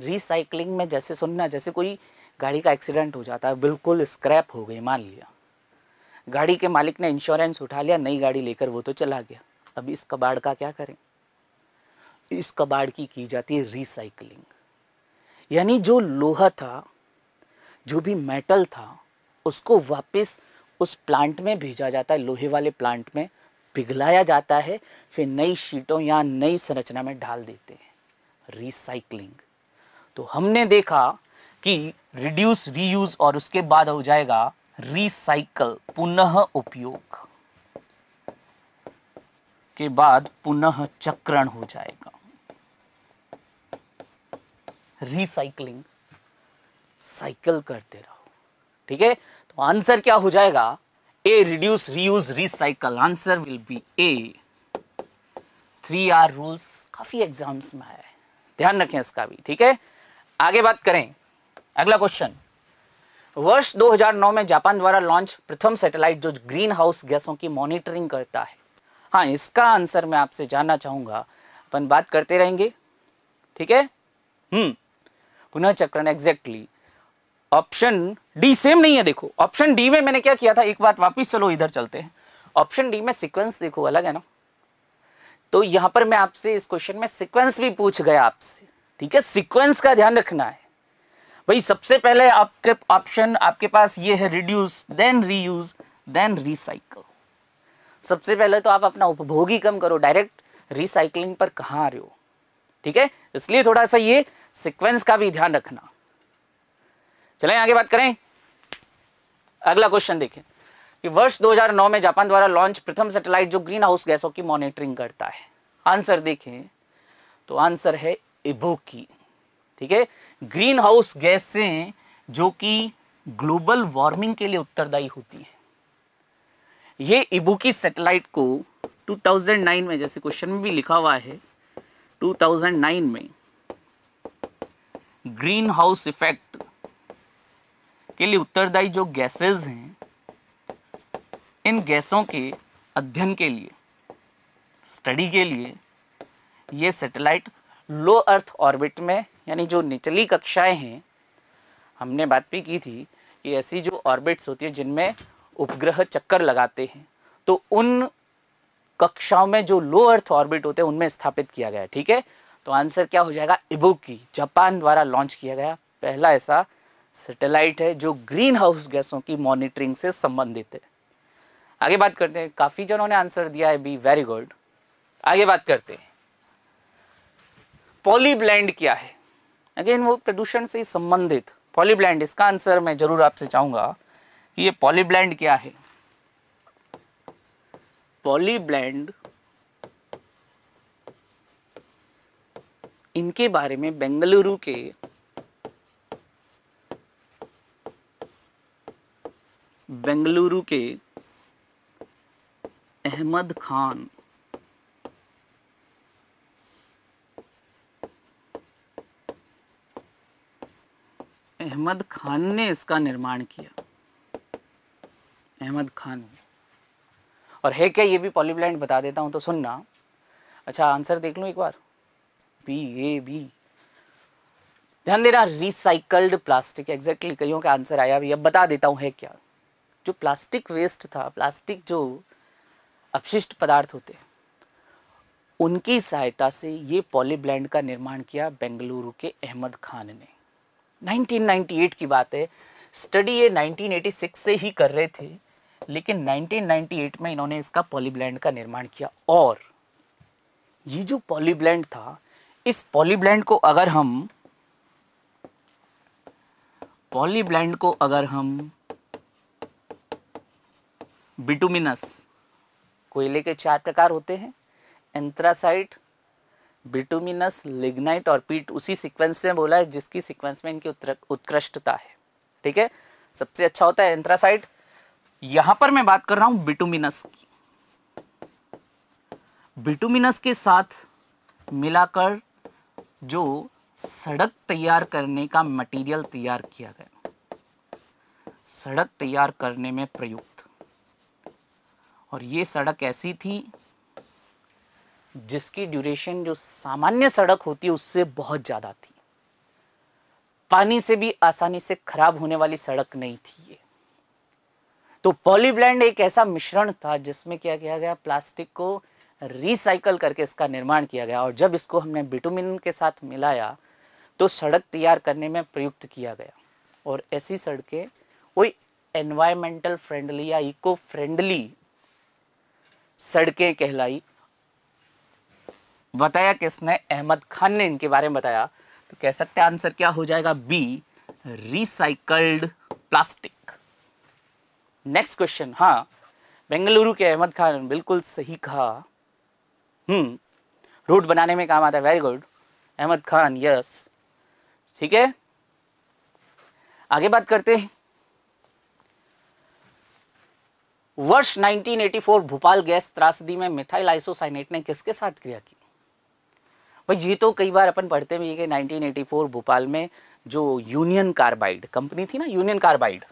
रिसाइकलिंग में जैसे सुनना, जैसे कोई गाड़ी का एक्सीडेंट हो जाता है, बिल्कुल स्क्रैप हो गई मान लिया, गाड़ी के मालिक ने इंश्योरेंस उठा लिया, नई गाड़ी लेकर वो तो चला गया, अब इस कबाड़ का क्या करें, इस कबाड़ की जाती है रिसाइकलिंग, यानी जो लोहा था जो भी मेटल था उसको वापस उस प्लांट में भेजा जाता है, लोहे वाले प्लांट में पिघलाया जाता है, फिर नई शीटों या नई संरचना में डाल देते हैं, रिसाइकलिंग। तो हमने देखा कि रिड्यूस, रीयूज और उसके बाद हो जाएगा रिसाइकल पुनः उपयोग, के बाद पुनः चक्रण हो जाएगा रिसाइकलिंग, साइकिल करते रहो, ठीक है। तो आंसर क्या हो जाएगा A, reduce reuse recycle, answer will be A. 3R rules काफी एग्जाम्स में आया है, ध्यान रखें इसका भी, ठीक है। आगे बात करें, अगला क्वेश्चन, वर्ष 2009 में जापान द्वारा लॉन्च प्रथम सैटेलाइट जो ग्रीन हाउस गैसों की मॉनिटरिंग करता है। हाँ, इसका आंसर मैं आपसे जानना चाहूँगा, अपन बात करते रहेंगे, ठीक है। पुनः चक्रण, एग्जैक्टली ऑप्शन डी सेम नहीं है। देखो ऑप्शन डी में मैंने क्या किया था, एक बात वापस चलो इधर चलते हैं, ऑप्शन डी में सिक्वेंस देखो अलग है ना, तो यहाँ पर मैं आपसे इस क्वेश्चन में सिक्वेंस भी पूछ गया आपसे, ठीक है। सिक्वेंस का ध्यान रखना है भाई, सबसे पहले आपके ऑप्शन आपके पास ये है reduce, then reuse, then recycle. सबसे पहले तो आप अपना उपभोग ही कम करो, डायरेक्ट रिसाइकलिंग पर कहाँ आ रहे हो, ठीक है। इसलिए थोड़ा सा ये सिक्वेंस का भी ध्यान रखना। चलें आगे बात करें, अगला क्वेश्चन देखें कि वर्ष 2009 में जापान द्वारा लॉन्च प्रथम सैटेलाइट जो ग्रीन हाउस गैसों की मॉनिटरिंग करता है। आंसर देखें तो आंसर है इबोकी, ठीक है। ग्रीन हाउस गैसें जो कि ग्लोबल वार्मिंग के लिए उत्तरदायी होती है, ये इबोकी सैटेलाइट को 2009 में, जैसे क्वेश्चन में भी लिखा हुआ है, 2009 में ग्रीन हाउस इफेक्ट के लिए उत्तरदायी जो गैसेज हैं, इन गैसों के अध्ययन के लिए, स्टडी के लिए ये सैटेलाइट लो अर्थ ऑर्बिट में, यानी जो निचली कक्षाएं हैं, हमने बात भी की थी कि ऐसी जो ऑर्बिट्स होती है जिनमें उपग्रह चक्कर लगाते हैं, तो उन कक्षाओं में जो लो अर्थ ऑर्बिट होते हैं उनमें स्थापित किया गया है। ठीक है, तो आंसर क्या हो जाएगा? इबुकी, जापान द्वारा लॉन्च किया गया पहला ऐसा सैटेलाइट है जो ग्रीन हाउस गैसों की मॉनिटरिंग से संबंधित है। आगे बात करते हैं, काफी जनों ने आंसर दिया है बी, वेरी गुड। आगे बात करते हैं, पॉलीब्लेंड क्या है? अगेन वो प्रदूषण से संबंधित पॉलीब्लेंड, इसका आंसर मैं जरूर आपसे चाहूंगा कि ये पॉलीब्लेंड क्या है। पॉलीब्लेंड, इनके बारे में बेंगलुरु के अहमद खान ने इसका निर्माण किया, अहमद खान। और है क्या ये भी पॉलीब्लेंड, बता देता हूं तो सुनना। अच्छा आंसर देख लूं एक बार, बी, ए बी, ध्यान देना, रिसाइकल्ड प्लास्टिक। एग्जैक्टली कईयों का आंसर आया भी। अब बता देता हूं है क्या, जो प्लास्टिक वेस्ट था, प्लास्टिक जो अपशिष्ट पदार्थ होते, उनकी सहायता से ये पॉलीब्लेंड का निर्माण किया बेंगलुरु के अहमद खान ने। 1998 की बात है, स्टडी ये 1986 से ही कर रहे थे, लेकिन 1998 में इन्होंने इसका पॉलीब्लेंड का निर्माण किया। और ये जो पॉलीब्लेंड था, इस पॉलीब्लेंड को अगर हम बिटुमिनस, कोयले के चार प्रकार होते हैं, एंथ्रासाइट, बिटुमिनस, लिग्नाइट और पीट, उसी सीक्वेंस में बोला है जिसकी सीक्वेंस में इनकी उत्कृष्टता है। ठीक है, सबसे अच्छा होता है एंथ्रासाइट, यहां पर मैं बात कर रहा हूं बिटुमिनस की। बिटुमिनस के साथ मिलाकर जो सड़क तैयार करने का मटेरियल तैयार किया गया, सड़क तैयार करने में प्रयुक्त, और ये सड़क ऐसी थी जिसकी ड्यूरेशन जो सामान्य सड़क होती है उससे बहुत ज़्यादा थी, पानी से भी आसानी से खराब होने वाली सड़क नहीं थी ये। तो पॉलीब्लेंड एक ऐसा मिश्रण था जिसमें क्या किया गया, प्लास्टिक को रिसाइकल करके इसका निर्माण किया गया। और जब इसको हमने बिटुमिन के साथ मिलाया तो सड़क तैयार करने में प्रयुक्त किया गया। और ऐसी सड़कें कोई एनवायरमेंटल फ्रेंडली या इको फ्रेंडली सड़कें कहलाई। बताया किसने? अहमद खान ने इनके बारे में बताया। तो कह सकते हैं आंसर क्या हो जाएगा? B, recycled plastic. Next question, हाँ बेंगलुरु के अहमद खान, बिल्कुल सही कहा। रोड बनाने में काम आता है, very good Ahmad Khan, yes. ठीक है, आगे बात करते हैं, वर्ष 1984 भोपाल गैस त्रासदी में मिथाइल आइसोसाइनेट ने किसके साथ क्रिया की? भाई ये तो कई बार अपन पढ़ते भी है कि 1984 भोपाल में जो यूनियन कार्बाइड कंपनी थी ना, यूनियन कार्बाइड,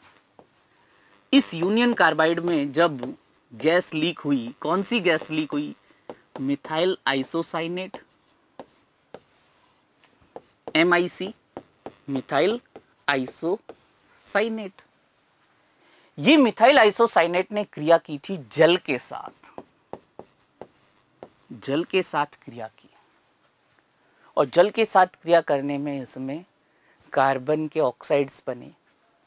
इस यूनियन कार्बाइड में जब गैस लीक हुई, कौन सी गैस लीक हुई? Methyl isocyanate, MIC, methyl isocyanate. ये मिथाइल आइसोसाइनेट ने क्रिया की थी जल के साथ, क्रिया की। और जल के साथ क्रिया करने में इसमें कार्बन के ऑक्साइड्स बने,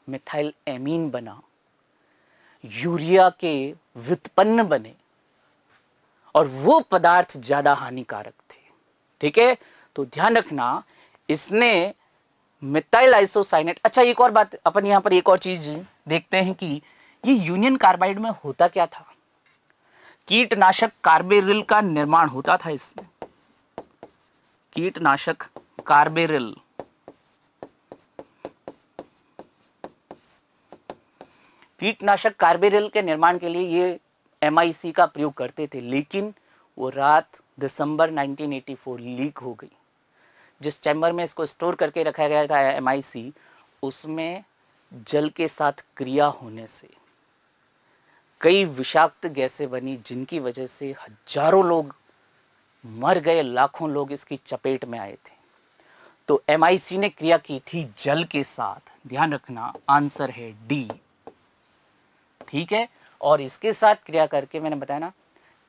मिथाइल एमीन बना, यूरिया के व्युत्पन्न बने, और वो पदार्थ ज़्यादा हानिकारक थे। ठीक है, तो ध्यान रखना, इसने मिथाइल आइसोसाइनेट। अच्छा एक और बात, अपन यहाँ पर एक और चीज़ देखते हैं कि ये यूनियन कार्बाइड में होता क्या था। कीटनाशक कार्बेरिल का निर्माण होता था इसमें, कीटनाशक कार्बेरिल। के निर्माण के लिए ये MIC का प्रयोग करते थे, लेकिन वो रात दिसंबर 1984 लीक हो गई। जिस चैम्बर में इसको स्टोर करके रखा गया था MIC, उसमें जल के साथ क्रिया होने से कई विषाक्त गैसें बनी, जिनकी वजह से हजारों लोग मर गए, लाखों लोग इसकी चपेट में आए थे। तो MIC ने क्रिया की थी जल के साथ, ध्यान रखना। आंसर है डी। ठीक है, और इसके साथ क्रिया करके मैंने बताया ना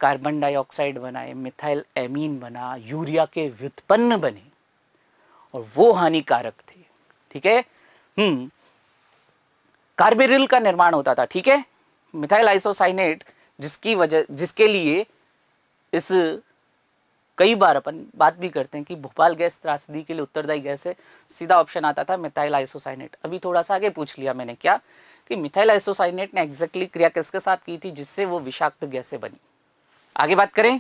कार्बन डाइऑक्साइड बनाए, मिथाइल एमीन बना, यूरिया के व्युत्पन्न बने और वो हानिकारक थे। ठीक है, कार्बेरिल का निर्माण होता था। ठीक है, मिथाइल आइसोसाइनेट जिसके लिए इस कई बार अपन बात भी करते हैं कि भोपाल गैस त्रासदी के लिए उत्तरदायी गैस है, सीधा ऑप्शन आता था मिथाइल आइसोसाइनेट। अभी थोड़ा सा आगे पूछ लिया मैंने क्या कि मिथाइल आइसोसाइनेट ने एग्जैक्टली क्रिया किसके साथ की थी जिससे वो विषाक्त गैसें बनी। आगे बात करें,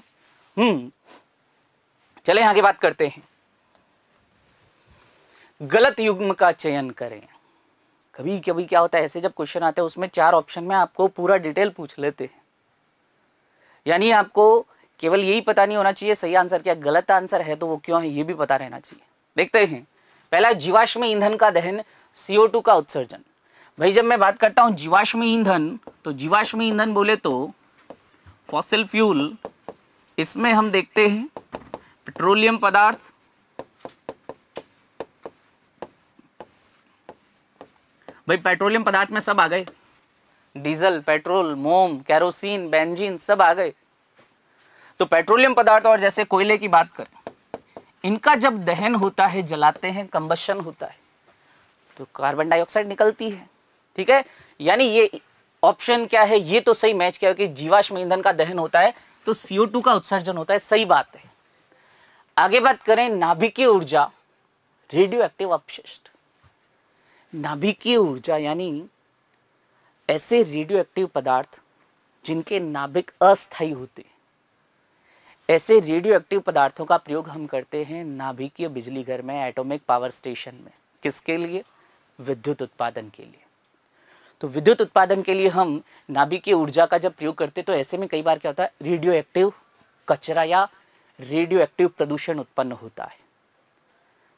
चलें आगे बात करते हैं। गलत युग्म का चयन करें। कभी कभी क्या होता है ऐसे जब क्वेश्चन आते हैं उसमें चार ऑप्शन में आपको पूरा डिटेल पूछ लेते हैं, यानी आपको केवल यही पता नहीं होना चाहिए सही आंसर क्या गलत आंसर है तो वो क्यों है ये भी पता रहना चाहिए। देखते हैं, पहला जीवाश्म ईंधन का दहन, CO2 का उत्सर्जन। भाई जब मैं बात करता हूँ जीवाश्म ईंधन तो जीवाश्म ईंधन बोले तो फॉसिल फ्यूल, इसमें हम देखते हैं पेट्रोलियम पदार्थ, भाई पेट्रोलियम पदार्थ में सब आ गए, डीजल, पेट्रोल, मोम, केरोसिन, बेंजीन सब आ गए। तो पेट्रोलियम पदार्थ और जैसे कोयले की बात करें, इनका जब दहन होता है, जलाते हैं, कंबशन होता है तो कार्बन डाइऑक्साइड निकलती है। ठीक है, यानी ये ऑप्शन क्या है, ये तो सही मैच किया कि जीवाश्म ईंधन का दहन होता है तो CO2 का उत्सर्जन होता है, सही बात है। आगे बात करें नाभिकीय ऊर्जा, रेडियो एक्टिव अपशिष्ट। नाभिकीय ऊर्जा यानी ऐसे रेडियो एक्टिव पदार्थ जिनके नाभिक अस्थायी होते, ऐसे रेडियो एक्टिव पदार्थों का प्रयोग हम करते हैं नाभिकीय बिजली घर में, एटॉमिक पावर स्टेशन में। किसके लिए? विद्युत उत्पादन के लिए। तो विद्युत उत्पादन के लिए हम नाभिकीय ऊर्जा का जब प्रयोग करते तो ऐसे में कई बार क्या होता है रेडियो एक्टिव कचरा या रेडियो एक्टिव प्रदूषण उत्पन्न होता है।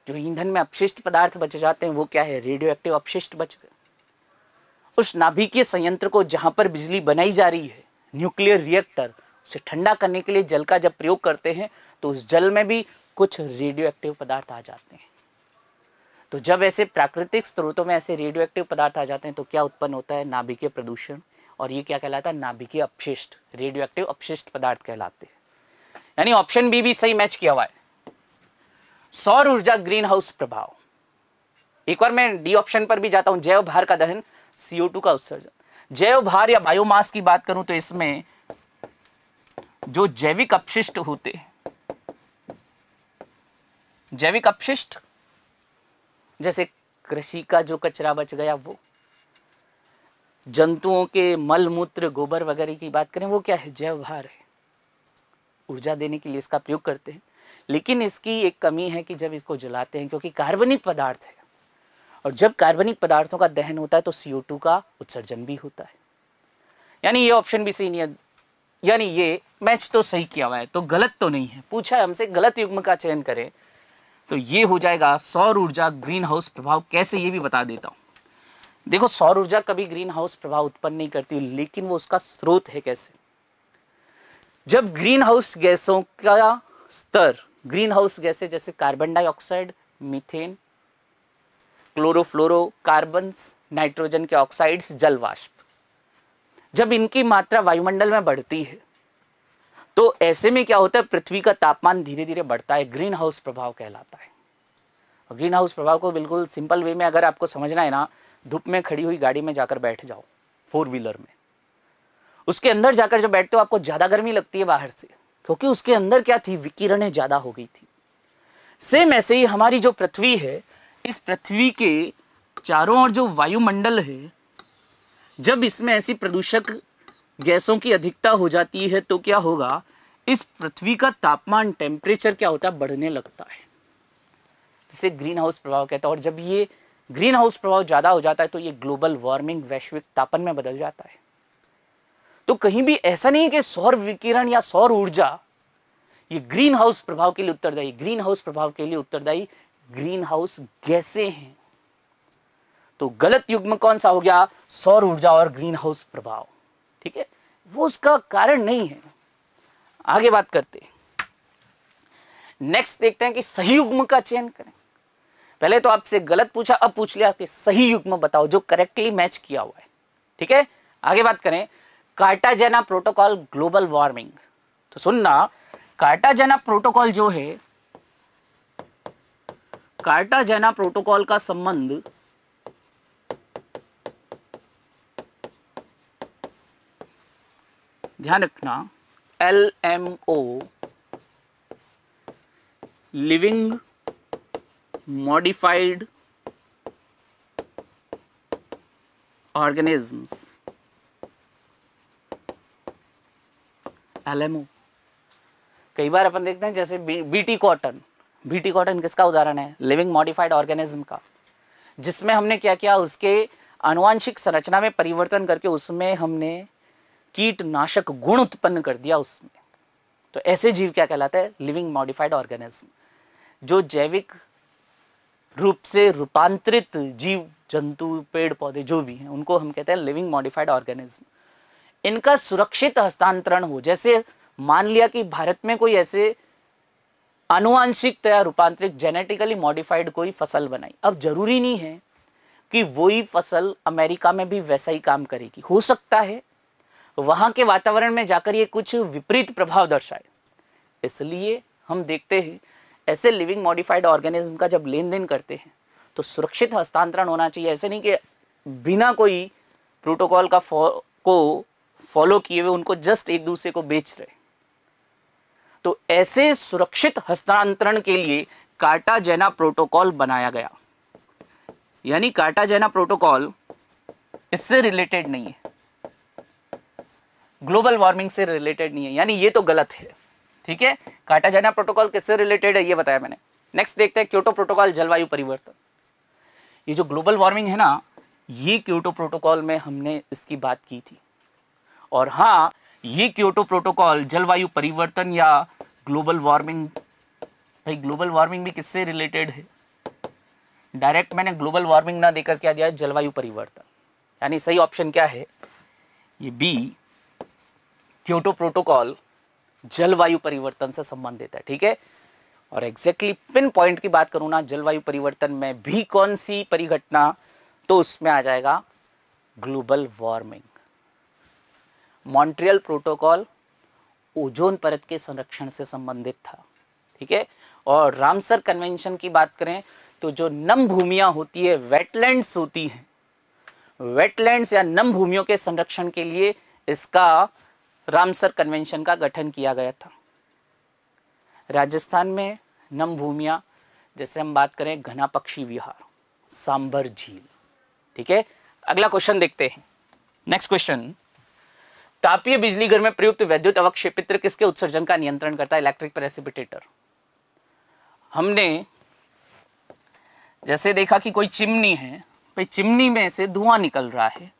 जो ईंधन में अपशिष्ट पदार्थ बच जाते हैं वो क्या है, रेडियो एक्टिव अपशिष्ट बच गए। उस नाभिकीय संयंत्र को जहाँ पर बिजली बनाई जा रही है, न्यूक्लियर रिएक्टर, उसे ठंडा करने के लिए जल का जब प्रयोग करते हैं तो उस जल में भी कुछ रेडियो एक्टिव पदार्थ आ जाते हैं। तो जब ऐसे प्राकृतिक स्रोतों में ऐसे रेडियो एक्टिव पदार्थ आ जाते हैं तो क्या उत्पन्न होता है, नाभिकीय प्रदूषण, और ये क्या कहलाता है, नाभिकीय अपशिष्ट, रेडियो एक्टिव अपशिष्ट पदार्थ कहलाते हैं। यानी ऑप्शन बी भी सही मैच किया हुआ है। सौर ऊर्जा, ग्रीन हाउस प्रभाव। एक बार मैं डी ऑप्शन पर भी जाता हूं, जैव भार का दहन, CO2 का उत्सर्जन। जैव भार या बायोमास की बात करूं तो इसमें जो जैविक अपशिष्ट होते, जैविक अपशिष्ट जैसे कृषि का जो कचरा बच गया वो, जंतुओं के मल मूत्र गोबर वगैरह की बात करें वो क्या है, जैव भार है। ऊर्जा देने के लिए इसका प्रयोग करते हैं, लेकिन इसकी एक कमी है कि जब इसको जलाते हैं क्योंकि कार्बनिक पदार्थ है और जब कार्बनिक पदार्थों का दहन होता है तो CO2 का उत्सर्जन भी होता है। यानी ये ऑप्शन भी सही नहीं है, यानी ये मैच तो सही किया हुआ है तो गलत तो नहीं है। पूछा है हमसे गलत युग्म का चयन करें तो ये हो जाएगा सौर ऊर्जा, ग्रीन हाउस प्रभाव। कैसे ये भी बता देता हूँ। देखो सौर ऊर्जा कभी ग्रीन हाउस प्रभाव उत्पन्न नहीं करती, लेकिन वो उसका स्रोत है। कैसे? जब ग्रीन हाउस गैसों का स्तर, ग्रीन हाउस गैसें जैसे carbon dioxide, methane, chlorofluorocarbons, nitrogen के ऑक्साइड्स, जलवाष्प, जब इनकी मात्रा वायुमंडल में बढ़ती है तो ऐसे में क्या होता है, पृथ्वी का तापमान धीरे धीरे बढ़ता है, ग्रीन हाउस प्रभाव कहलाता है। और ग्रीन हाउस प्रभाव को बिल्कुल सिंपल वे में अगर आपको समझना है ना, धूप में खड़ी हुई गाड़ी में जाकर बैठ जाओ, 4 व्हीलर में, उसके अंदर जाकर जब बैठते हो आपको ज़्यादा गर्मी लगती है बाहर से, क्योंकि उसके अंदर क्या थी, विकिरणें ज़्यादा हो गई थी। सेम ऐसे ही हमारी जो पृथ्वी है, इस पृथ्वी के चारों ओर जो वायुमंडल है, जब इसमें ऐसी प्रदूषक गैसों की अधिकता हो जाती है तो क्या होगा, इस पृथ्वी का तापमान, टेम्परेचर क्या होता है, बढ़ने लगता है, जिसे ग्रीन हाउस प्रभाव कहता है। और जब ये ग्रीन हाउस प्रभाव ज़्यादा हो जाता है तो ये ग्लोबल वार्मिंग, वैश्विक तापन में बदल जाता है। तो कहीं भी ऐसा नहीं है कि सौर विकिरण या सौर ऊर्जा ये ग्रीन हाउस प्रभाव के लिए उत्तरदायी, ग्रीन हाउस प्रभाव के लिए उत्तरदायी ग्रीन हाउस गैसें हैं। तो गलत युग्म कौन सा हो गया, सौर ऊर्जा और ग्रीन हाउस प्रभाव। ठीक है, वो उसका कारण नहीं है। आगे बात करते हैं, नेक्स्ट देखते हैं कि सही युग्म का चयन करें। पहले तो आपसे गलत पूछा, अब पूछ लिया कि सही युग्म बताओ जो करेक्टली मैच किया हुआ है। ठीक है, आगे बात करें, कार्टाजेना प्रोटोकॉल, ग्लोबल वार्मिंग। तो सुनना, कार्टाजेना प्रोटोकॉल जो है, कार्टाजेना प्रोटोकॉल का संबंध ध्यान रखना LMO living modified organisms, LMO। कई बार अपन देखते हैं जैसे बीटी कॉटन, बीटी कॉटन किसका उदाहरण है? लिविंग मॉडिफाइड ऑर्गेनिज्म का, जिसमें हमने क्या किया, उसके आनुवांशिक संरचना में परिवर्तन करके उसमें हमने कीटनाशक गुण उत्पन्न कर दिया उसमें। तो ऐसे जीव क्या कहलाते हैं? लिविंग मॉडिफाइड ऑर्गेनिज्म, जो जैविक रूप से रूपांतरित जीव जंतु पेड़ पौधे जो भी हैं उनको हम कहते हैं लिविंग मॉडिफाइड ऑर्गेनिज्म। इनका सुरक्षित हस्तांतरण हो, जैसे मान लिया कि भारत में कोई ऐसे आनुवांशिकतया रूपांतरित जेनेटिकली मॉडिफाइड कोई फसल बनाई, अब जरूरी नहीं है कि वही फसल अमेरिका में भी वैसा ही काम करेगी, हो सकता है वहाँ के वातावरण में जाकर ये कुछ विपरीत प्रभाव दर्शाए। इसलिए हम देखते हैं ऐसे लिविंग मॉडिफाइड ऑर्गेनिज्म का जब लेन देन करते हैं तो सुरक्षित हस्तांतरण होना चाहिए, ऐसे नहीं कि बिना कोई प्रोटोकॉल का फॉलो किए हुए उनको जस्ट एक दूसरे को बेच रहे। तो ऐसे सुरक्षित हस्तांतरण के लिए कार्टाजेना प्रोटोकॉल बनाया गया। यानी कार्टाजेना प्रोटोकॉल इससे रिलेटेड नहीं है, ग्लोबल वार्मिंग से रिलेटेड नहीं है, यानी ये तो गलत है। ठीक है, कार्टाजेना प्रोटोकॉल किससे रिलेटेड है ये बताया मैंने। नेक्स्ट देखते हैं क्योटो प्रोटोकॉल, जलवायु परिवर्तन। ये जो ग्लोबल वार्मिंग है ना, ये क्योटो प्रोटोकॉल में हमने इसकी बात की थी। और हाँ, ये क्योटो प्रोटोकॉल जलवायु परिवर्तन या ग्लोबल वार्मिंग, भाई ग्लोबल वार्मिंग भी किससे रिलेटेड है? डायरेक्ट मैंने ग्लोबल वार्मिंग ना देकर क्या दिया है? जलवायु परिवर्तन। यानी सही ऑप्शन क्या है? ये बी, क्योटो प्रोटोकॉल जलवायु परिवर्तन से संबंधित है। ठीक है, और एग्जैक्टली पिन पॉइंट की बात करूँ ना, जलवायु परिवर्तन में भी कौन सी परिघटना, तो उसमें आ जाएगा global warming. Montreal protocol ozone परत के संरक्षण से संबंधित था। ठीक है, और रामसर कन्वेंशन की बात करें तो जो नम भूमियाँ होती है, वेटलैंड्स होती हैं, वेटलैंड्स या नम भूमियों के संरक्षण के लिए इसका रामसर कन्वेंशन का गठन किया गया था। राजस्थान में नम भूमियाँ, जैसे हम बात करें घना पक्षी विहार, सांबर झील। ठीक है, अगला क्वेश्चन देखते हैं। नेक्स्ट क्वेश्चन, तापीय बिजली घर में प्रयुक्त वैद्युत अवक्षेपित्र किसके उत्सर्जन का नियंत्रण करता है? Electric precipitator. हमने जैसे देखा कि कोई चिमनी है, भाई चिमनी में से धुआं निकल रहा है,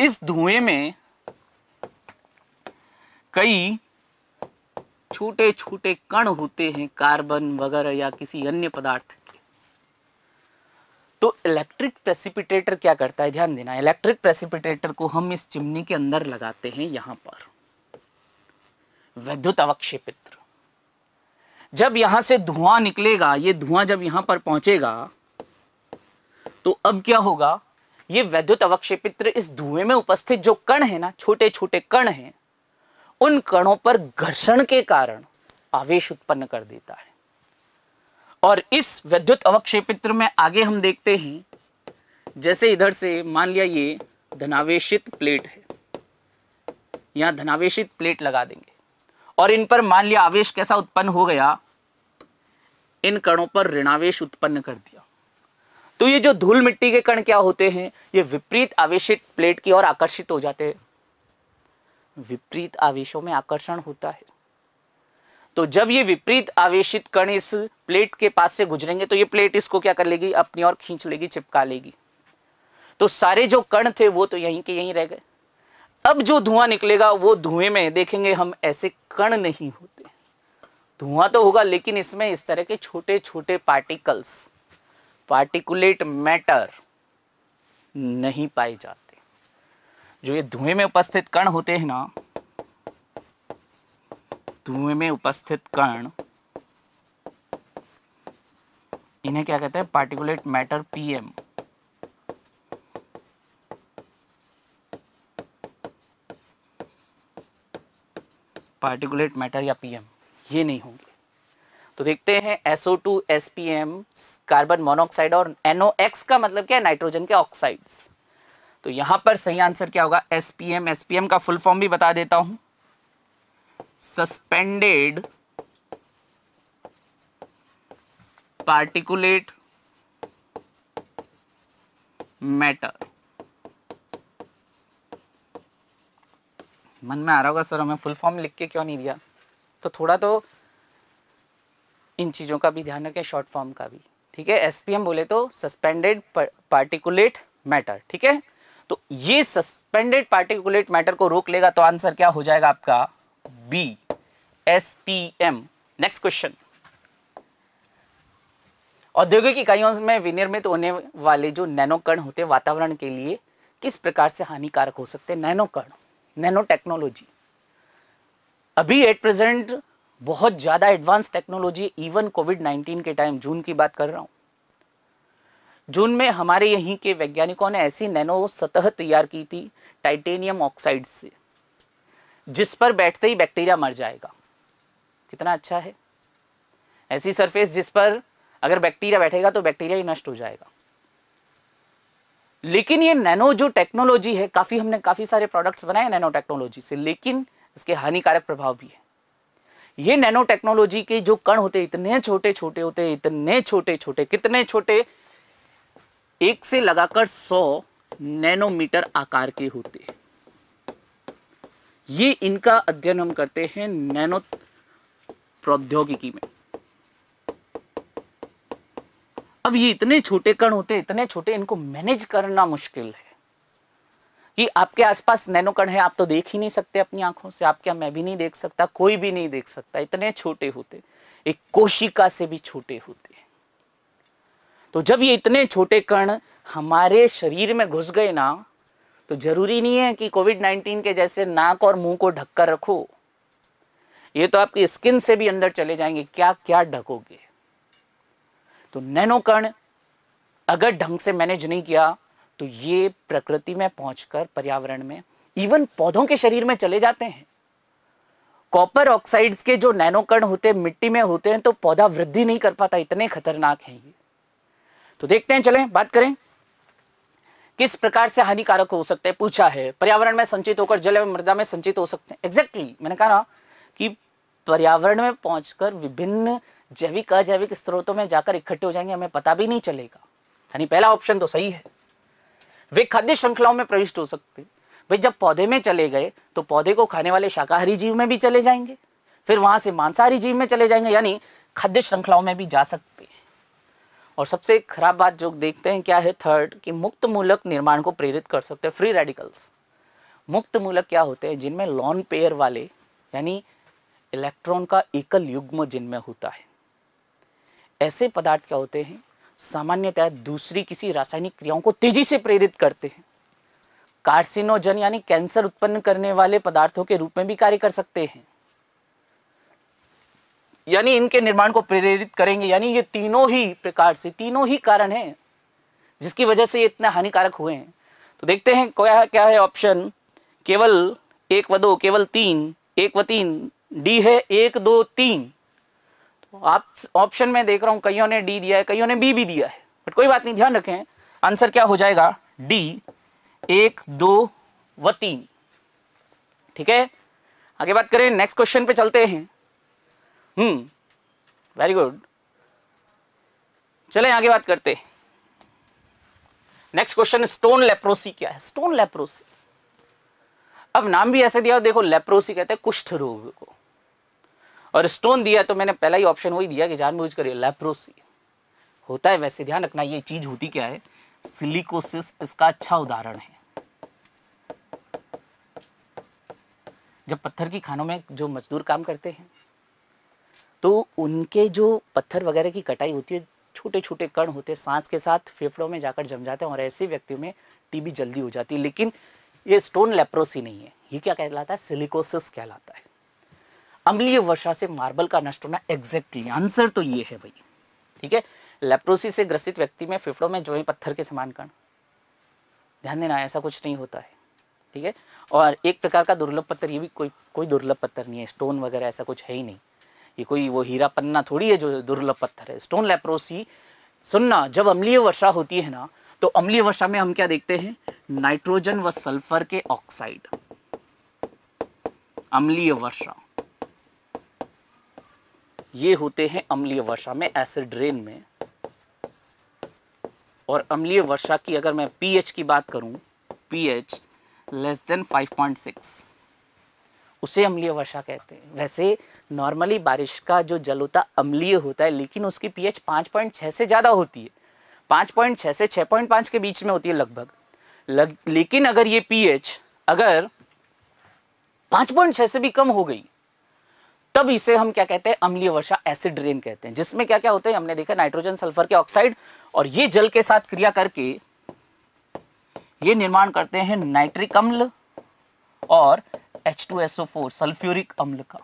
इस धुएं में कई छोटे छोटे कण होते हैं, कार्बन वगैरह या किसी अन्य पदार्थ के। तो इलेक्ट्रिक प्रेसिपिटेटर क्या करता है? ध्यान देना, इलेक्ट्रिक प्रेसिपिटेटर को हम इस चिमनी के अंदर लगाते हैं, यहाँ पर वैद्युत अवक्षेपित्र। जब यहाँ से धुआं निकलेगा, ये धुआं जब यहाँ पर पहुंचेगा तो अब क्या होगा, ये वैद्युत अवक्षेपित्र इस धुएं में उपस्थित जो कण है ना, छोटे छोटे कण हैं, उन कणों पर घर्षण के कारण आवेश उत्पन्न कर देता है। और इस विद्युत अवक्षेपित्र में आगे हम देखते हैं, जैसे इधर से मान लिया ये धनावेशित प्लेट है, यहाँ धनावेशित प्लेट लगा देंगे और इन पर मान लिया आवेश कैसा उत्पन्न हो गया, इन कणों पर ऋणावेश उत्पन्न कर दिया। तो ये जो धूल मिट्टी के कण क्या होते हैं, ये विपरीत आवेशित प्लेट की ओर आकर्षित हो जाते हैं, विपरीत आवेशों में आकर्षण होता है। तो जब ये विपरीत आवेशित कण इस प्लेट के पास से गुजरेंगे तो ये प्लेट इसको क्या कर लेगी, अपनी ओर खींच लेगी, चिपका लेगी। तो सारे जो कण थे वो तो यहीं के यहीं रह गए। अब जो धुआं निकलेगा, वो धुएं में देखेंगे हम ऐसे कण नहीं होते, धुआं तो होगा लेकिन इसमें इस तरह के छोटे छोटे पार्टिकल्स, पार्टिकुलेट मैटर नहीं पाए जाते। जो ये धुएं में उपस्थित कण होते हैं ना, धुएं में उपस्थित कण, इन्हें क्या कहते हैं? Particulate matter, PM. Particulate matter या पीएम, ये नहीं होंगे। तो देखते हैं SO2, SPM, कार्बन मोनोऑक्साइड और NOx का मतलब क्या है, नाइट्रोजन के ऑक्साइड्स। तो यहाँ पर सही आंसर क्या होगा, SPM। SPM का फुल फॉर्म भी बता देता हूँ, सस्पेंडेड पार्टिकुलेट मैटर। मन में आ रहा होगा सर हमें फुल फॉर्म लिख के क्यों नहीं दिया, तो थोड़ा तो इन चीज़ों का भी ध्यान रखें, शॉर्ट फॉर्म का भी, ठीक है। SPM बोले तो सस्पेंडेड पार्टिकुलेट मैटर, ठीक है। तो ये सस्पेंडेड पार्टिकुलेट मैटर को रोक लेगा, तो आंसर क्या हो जाएगा आपका, बी, SPM। नेक्स्ट क्वेश्चन, औद्योगिक इकाइयों में विनिर्मित होने वाले जो नैनो कण होते हैं वातावरण के लिए किस प्रकार से हानिकारक हो सकते हैं। नैनो कण, नैनो टेक्नोलॉजी अभी एट प्रेजेंट बहुत ज़्यादा एडवांस टेक्नोलॉजी, इवन कोविड-19 के टाइम, जून की बात कर रहा हूँ, जून में हमारे यहीं के वैज्ञानिकों ने ऐसी नैनो सतह तैयार की थी टाइटेनियम ऑक्साइड से, जिस पर बैठते ही बैक्टीरिया मर जाएगा। कितना अच्छा है, ऐसी सरफेस जिस पर अगर बैक्टीरिया बैठेगा तो बैक्टीरिया ही नष्ट हो जाएगा। लेकिन ये नैनो जो टेक्नोलॉजी है, काफ़ी हमने काफ़ी सारे प्रोडक्ट्स बनाए नैनो टेक्नोलॉजी से, लेकिन इसके हानिकारक प्रभाव भी है। ये नैनो टेक्नोलॉजी के जो कण होते इतने छोटे छोटे होते, इतने छोटे छोटे, कितने छोटे, 1 से लगाकर 100 नैनोमीटर आकार के होते। ये इनका अध्ययन हम करते हैं नैनो प्रौद्योगिकी में। अब ये इतने छोटे कण होते, इतने छोटे, इनको मैनेज करना मुश्किल है कि आपके आसपास नैनो कण है, आप तो देख ही नहीं सकते अपनी आंखों से, आप क्या मैं भी नहीं देख सकता, कोई भी नहीं देख सकता, इतने छोटे होते, एक कोशिका से भी छोटे होते। तो जब ये इतने छोटे कण हमारे शरीर में घुस गए ना, तो जरूरी नहीं है कि कोविड-19 के जैसे नाक और मुंह को ढक कर रखो, ये तो आपकी स्किन से भी अंदर चले जाएंगे, क्या क्या ढकोगे। तो नैनो कण अगर ढंग से मैनेज नहीं किया तो ये प्रकृति में पहुंचकर पर्यावरण में, इवन पौधों के शरीर में चले जाते हैं। कॉपर ऑक्साइड्स के जो नैनो कण होते मिट्टी में होते हैं, तो पौधा वृद्धि नहीं कर पाता, इतने खतरनाक हैं ये। तो देखते हैं, चलें बात करें किस प्रकार से हानिकारक हो सकते हैं, पूछा है। पर्यावरण में संचित होकर जल एवं मृदा में संचित हो सकते हैं। एग्जैक्टली, मैंने कहा ना कि पर्यावरण में पहुंचकर विभिन्न जैविक अजैविक स्रोतों में जाकर इकट्ठे हो जाएंगे, हमें पता भी नहीं चलेगा, यानी पहला ऑप्शन तो सही है। वे खाद्य श्रृंखलाओं में प्रविष्ट हो सकते, भाई जब पौधे में चले गए तो पौधे को खाने वाले शाकाहारी जीव में भी चले जाएंगे, फिर वहां से मांसाहारी जीव में चले जाएंगे, यानी खाद्य श्रृंखलाओं में भी जा सकते हैं। और सबसे खराब बात जो देखते हैं क्या है, थर्ड, कि मुक्त मूलक निर्माण को प्रेरित कर सकते हैं, फ्री रेडिकल्स। मुक्त मूलक क्या होते हैं, जिनमें लॉन पेयर वाले यानी इलेक्ट्रॉन का एकल युग्म जिनमें होता है, ऐसे पदार्थ क्या होते हैं, सामान्यतः दूसरी किसी रासायनिक क्रियाओं को तेजी से प्रेरित करते हैं। कार्सिनोजन यानी कैंसर उत्पन्न करने वाले पदार्थों के रूप में भी कार्य कर सकते हैं, यानी इनके निर्माण को प्रेरित करेंगे। यानी ये तीनों ही प्रकार से, तीनों ही कारण हैं जिसकी वजह से ये इतना हानिकारक हुए हैं। तो देखते हैं क्या है ऑप्शन, केवल 1 व 2, केवल 3, 1 व 3, डी है 1, 2, 3। तो आप ऑप्शन में देख रहा हूँ कईयों ने डी दिया है, कईयों ने बी भी दिया है, बट कोई बात नहीं, ध्यान रखें आंसर क्या हो जाएगा, डी, 1, 2 व 3, ठीक है। आगे बात करें, नेक्स्ट क्वेश्चन पे चलते हैं। वेरी गुड, चलें आगे बात करते हैं। नेक्स्ट क्वेश्चन, स्टोन लेप्रोसी क्या है। स्टोन लेप्रोसी, अब नाम भी ऐसे दिया है, देखो लेप्रोसी कहते हैं कुष्ठ रोग को, और स्टोन दिया तो मैंने पहला ही ऑप्शन वही दिया कि जानबूझकर लेप्रोसी होता है। वैसे ध्यान रखना ये चीज होती क्या है, सिलिकोसिस इसका अच्छा उदाहरण है। जब पत्थर की खानों में जो मजदूर काम करते हैं तो उनके जो पत्थर वगैरह की कटाई होती है, छोटे छोटे कण होते हैं, सांस के साथ फेफड़ों में जाकर जम जाते हैं, और ऐसे व्यक्तियों में टीबी जल्दी हो जाती है। लेकिन ये स्टोन लेप्रोसी नहीं है, ये क्या कहलाता है, सिलिकोसिस कहलाता है। अम्लीय वर्षा से मार्बल का नष्ट होना, एग्जैक्टली आंसर तो ये है भाई, ठीक है। लेप्रोसी से ग्रसित व्यक्ति में फेफड़ों में जो है पत्थर के समान कण, ध्यान देना ऐसा कुछ नहीं होता है, ठीक है। और एक प्रकार का दुर्लभ पत्थर, ये भी कोई दुर्लभ पत्थर नहीं है, स्टोन वगैरह ऐसा कुछ है ही नहीं, ये कोई वो हीरा पन्ना थोड़ी है जो दुर्लभ पत्थर है। स्टोन लेप्रोसी सुनना, जब अम्लीय वर्षा होती है ना, तो अम्लीय वर्षा में हम क्या देखते हैं, नाइट्रोजन व सल्फर के ऑक्साइड। अम्लीय वर्षा ये होते हैं अम्लीय वर्षा में, एसिड रेन में। और अम्लीय वर्षा की अगर मैं पीएच की बात करूं, पीएच लेस देन 5.6, उसे अम्लीय वर्षा कहते हैं। वैसे नॉर्मली बारिश का जो जल होता अम्लीय होता है, लेकिन उसकी पीएच 5.6 से ज़्यादा होती है, 5.6 से 6.5 के बीच में होती है लगभग लेकिन अगर ये पीएच अगर 5.6 से भी कम हो गई, तब इसे हम क्या कहते हैं, अम्लीय वर्षा, एसिड रेन कहते हैं। जिसमें क्या क्या होता है, हमने देखा नाइट्रोजन सल्फर के ऑक्साइड, और ये जल के साथ क्रिया करके ये निर्माण करते हैं नाइट्रिक अम्ल और H2SO4 सल्फ्यूरिक अम्ल का।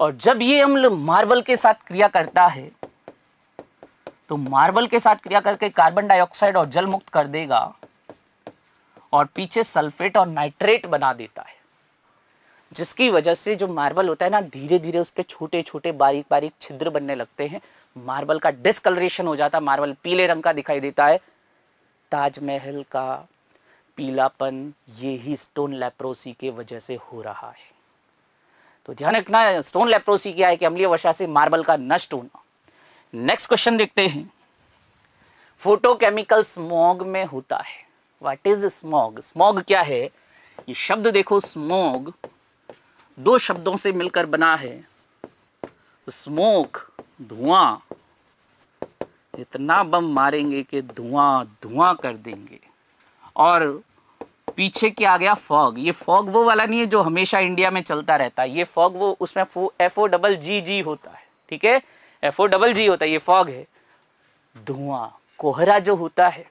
और जब ये अम्ल मार्बल के साथ क्रिया करता है, तो मार्बल के साथ क्रिया करके कार्बन डाइऑक्साइड और जल मुक्त कर देगा और पीछे सल्फेट और नाइट्रेट बना देता है, जिसकी वजह से जो मार्बल होता है ना, धीरे धीरे उस पर छोटे छोटे बारीक बारीक छिद्र बनने लगते हैं, मार्बल का डिसकलरेशन हो जाता है, मार्बल पीले रंग का दिखाई देता है। ताजमहल का पीलापन ये ही स्टोन लेप्रोसी के वजह से हो रहा है। तो ध्यान रखना, स्टोन लेप्रोसी क्या है कि अम्लीय वर्षा से मार्बल का नष्ट होना। नेक्स्ट क्वेश्चन देखते हैं, फोटोकेमिकल स्मॉग में होता है। What is smog? स्मॉग क्या है? ये शब्द देखो, स्मॉग दो शब्दों से मिलकर बना है, स्मोक धुआं, इतना बम मारेंगे कि धुआं धुआं कर देंगे, और पीछे क्या आ गया, फॉग। ये फॉग वो वाला नहीं है जो हमेशा इंडिया में चलता रहता है, ये फॉग वो, उसमें FOGG होता है, ठीक है, FOGG होता है, ये फॉग है। धुआं, कोहरा जो होता है,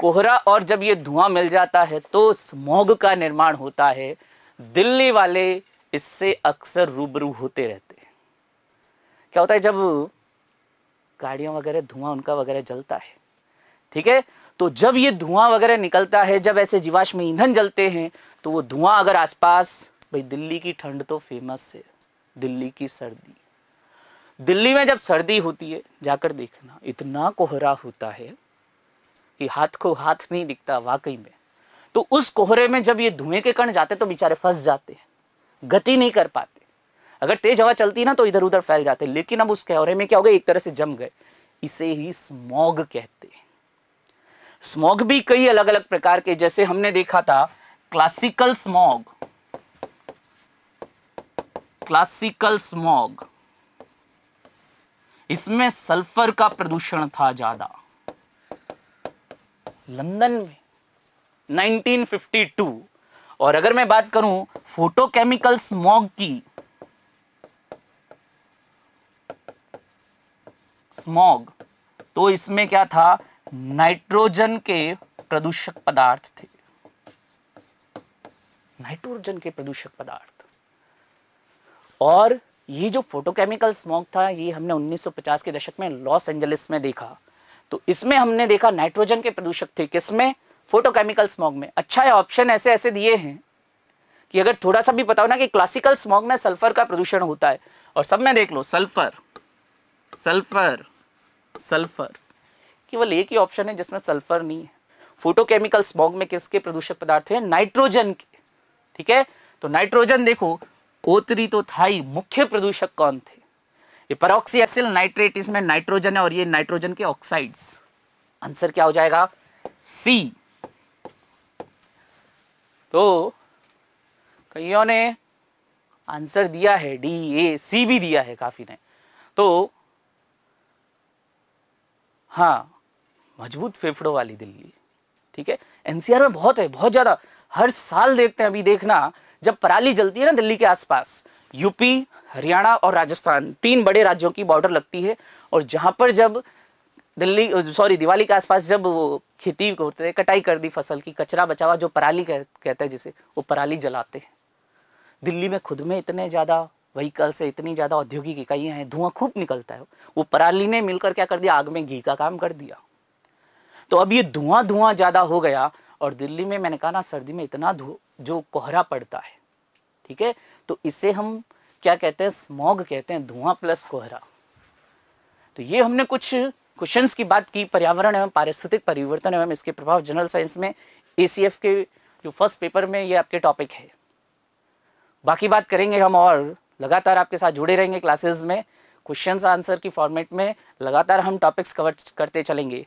कोहरा और जब ये धुआं मिल जाता है तो स्मॉग का निर्माण होता है। दिल्ली वाले इससे अक्सर रूबरू होते रहते हैं। क्या होता है, जब गाड़ियां वगैरह धुआं उनका वगैरह जलता है, ठीक है, तो जब ये धुआं वगैरह निकलता है, जब ऐसे जीवाश्म ईंधन जलते हैं, तो वो धुआं अगर आसपास, भाई दिल्ली की ठंड तो फेमस है, दिल्ली की सर्दी, दिल्ली में जब सर्दी होती है जाकर देखना, इतना कोहरा होता है कि हाथ को हाथ नहीं दिखता वाकई में। तो उस कोहरे में जब ये धुएं के कण जाते तो बेचारे फंस जाते हैं, गति नहीं कर पाते। अगर तेज हवा चलती ना तो इधर उधर फैल जाते, लेकिन अब उस कोहरे में क्या हो गया, एक तरह से जम गए, इसे ही स्मॉग कहते हैं। स्मॉग भी कई अलग अलग प्रकार के, जैसे हमने देखा था क्लासिकल स्मॉग, क्लासिकल स्मॉग, इसमें सल्फर का प्रदूषण था ज्यादा। लंदन में 1952। और अगर मैं बात करूं फोटोकेमिकल स्मॉग की, स्मॉग, तो इसमें क्या था, नाइट्रोजन के प्रदूषक पदार्थ थे, नाइट्रोजन के प्रदूषक पदार्थ। और ये जो फोटोकेमिकल स्मॉग था, ये हमने 1950 के दशक में लॉस एंजलिस में देखा, तो इसमें हमने देखा नाइट्रोजन के प्रदूषक थे। किसमें? फोटोकेमिकल स्मॉग में। अच्छा है, ऑप्शन ऐसे ऐसे दिए हैं कि अगर थोड़ा सा भी पता हो ना कि क्लासिकल स्मॉग में सल्फर का प्रदूषण होता है, और सब में देख लो सल्फर सल्फर सल्फर, केवल एक ही ऑप्शन है जिसमें सल्फर नहीं है। फोटोकेमिकल स्मॉग में किसके प्रदूषक पदार्थ हैं? नाइट्रोजन के, ठीक है। तो नाइट्रोजन देखो ओतरी तो था ही, मुख्य प्रदूषक कौन थे? ये पेरोक्सीएसिल नाइट्रेट, इसमें नाइट्रोजन है, और ये नाइट्रोजन के ऑक्साइड्स। आंसर क्या हो जाएगा? सी। तो कईयों ने आंसर दिया है डी, ए, सी भी दिया है काफी ने, तो हाँ, मजबूत फेफड़ों वाली दिल्ली, ठीक है। एनसीआर में बहुत है, बहुत ज्यादा, हर साल देखते हैं। अभी देखना जब पराली जलती है ना दिल्ली के आसपास, यूपी, हरियाणा और राजस्थान, 3 बड़े राज्यों की बॉर्डर लगती है, और जहाँ पर जब दिवाली के आसपास जब वो खेती करते हैं, कटाई कर दी फसल की, कचरा बचावा जो पराली कहते हैं जिसे, वो पराली जलाते हैं। दिल्ली में खुद में इतने ज़्यादा व्हीकल्स है, इतनी ज़्यादा औद्योगिक इकाइयाँ हैं, धुआं खूब निकलता है, वो पराली ने मिलकर क्या कर दिया, आग में घी का काम कर दिया। तो अब ये धुआं ज़्यादा हो गया, और दिल्ली में मैंने कहा ना सर्दी में इतना जो कोहरा पड़ता है, ठीक है, तो इसे हम क्या कहते हैं, स्मॉग कहते हैं, धुआं प्लस कोहरा। तो ये हमने कुछ क्वेश्चंस की बात की पर्यावरण एवं पारिस्थितिक परिवर्तन एवं इसके प्रभाव, जनरल साइंस में एसीएफ के जो फर्स्ट पेपर में ये आपके टॉपिक है। बाकी बात करेंगे हम और लगातार आपके साथ जुड़े रहेंगे क्लासेस में, क्वेश्चंस आंसर की फॉर्मेट में लगातार हम टॉपिक्स कवर करते चलेंगे।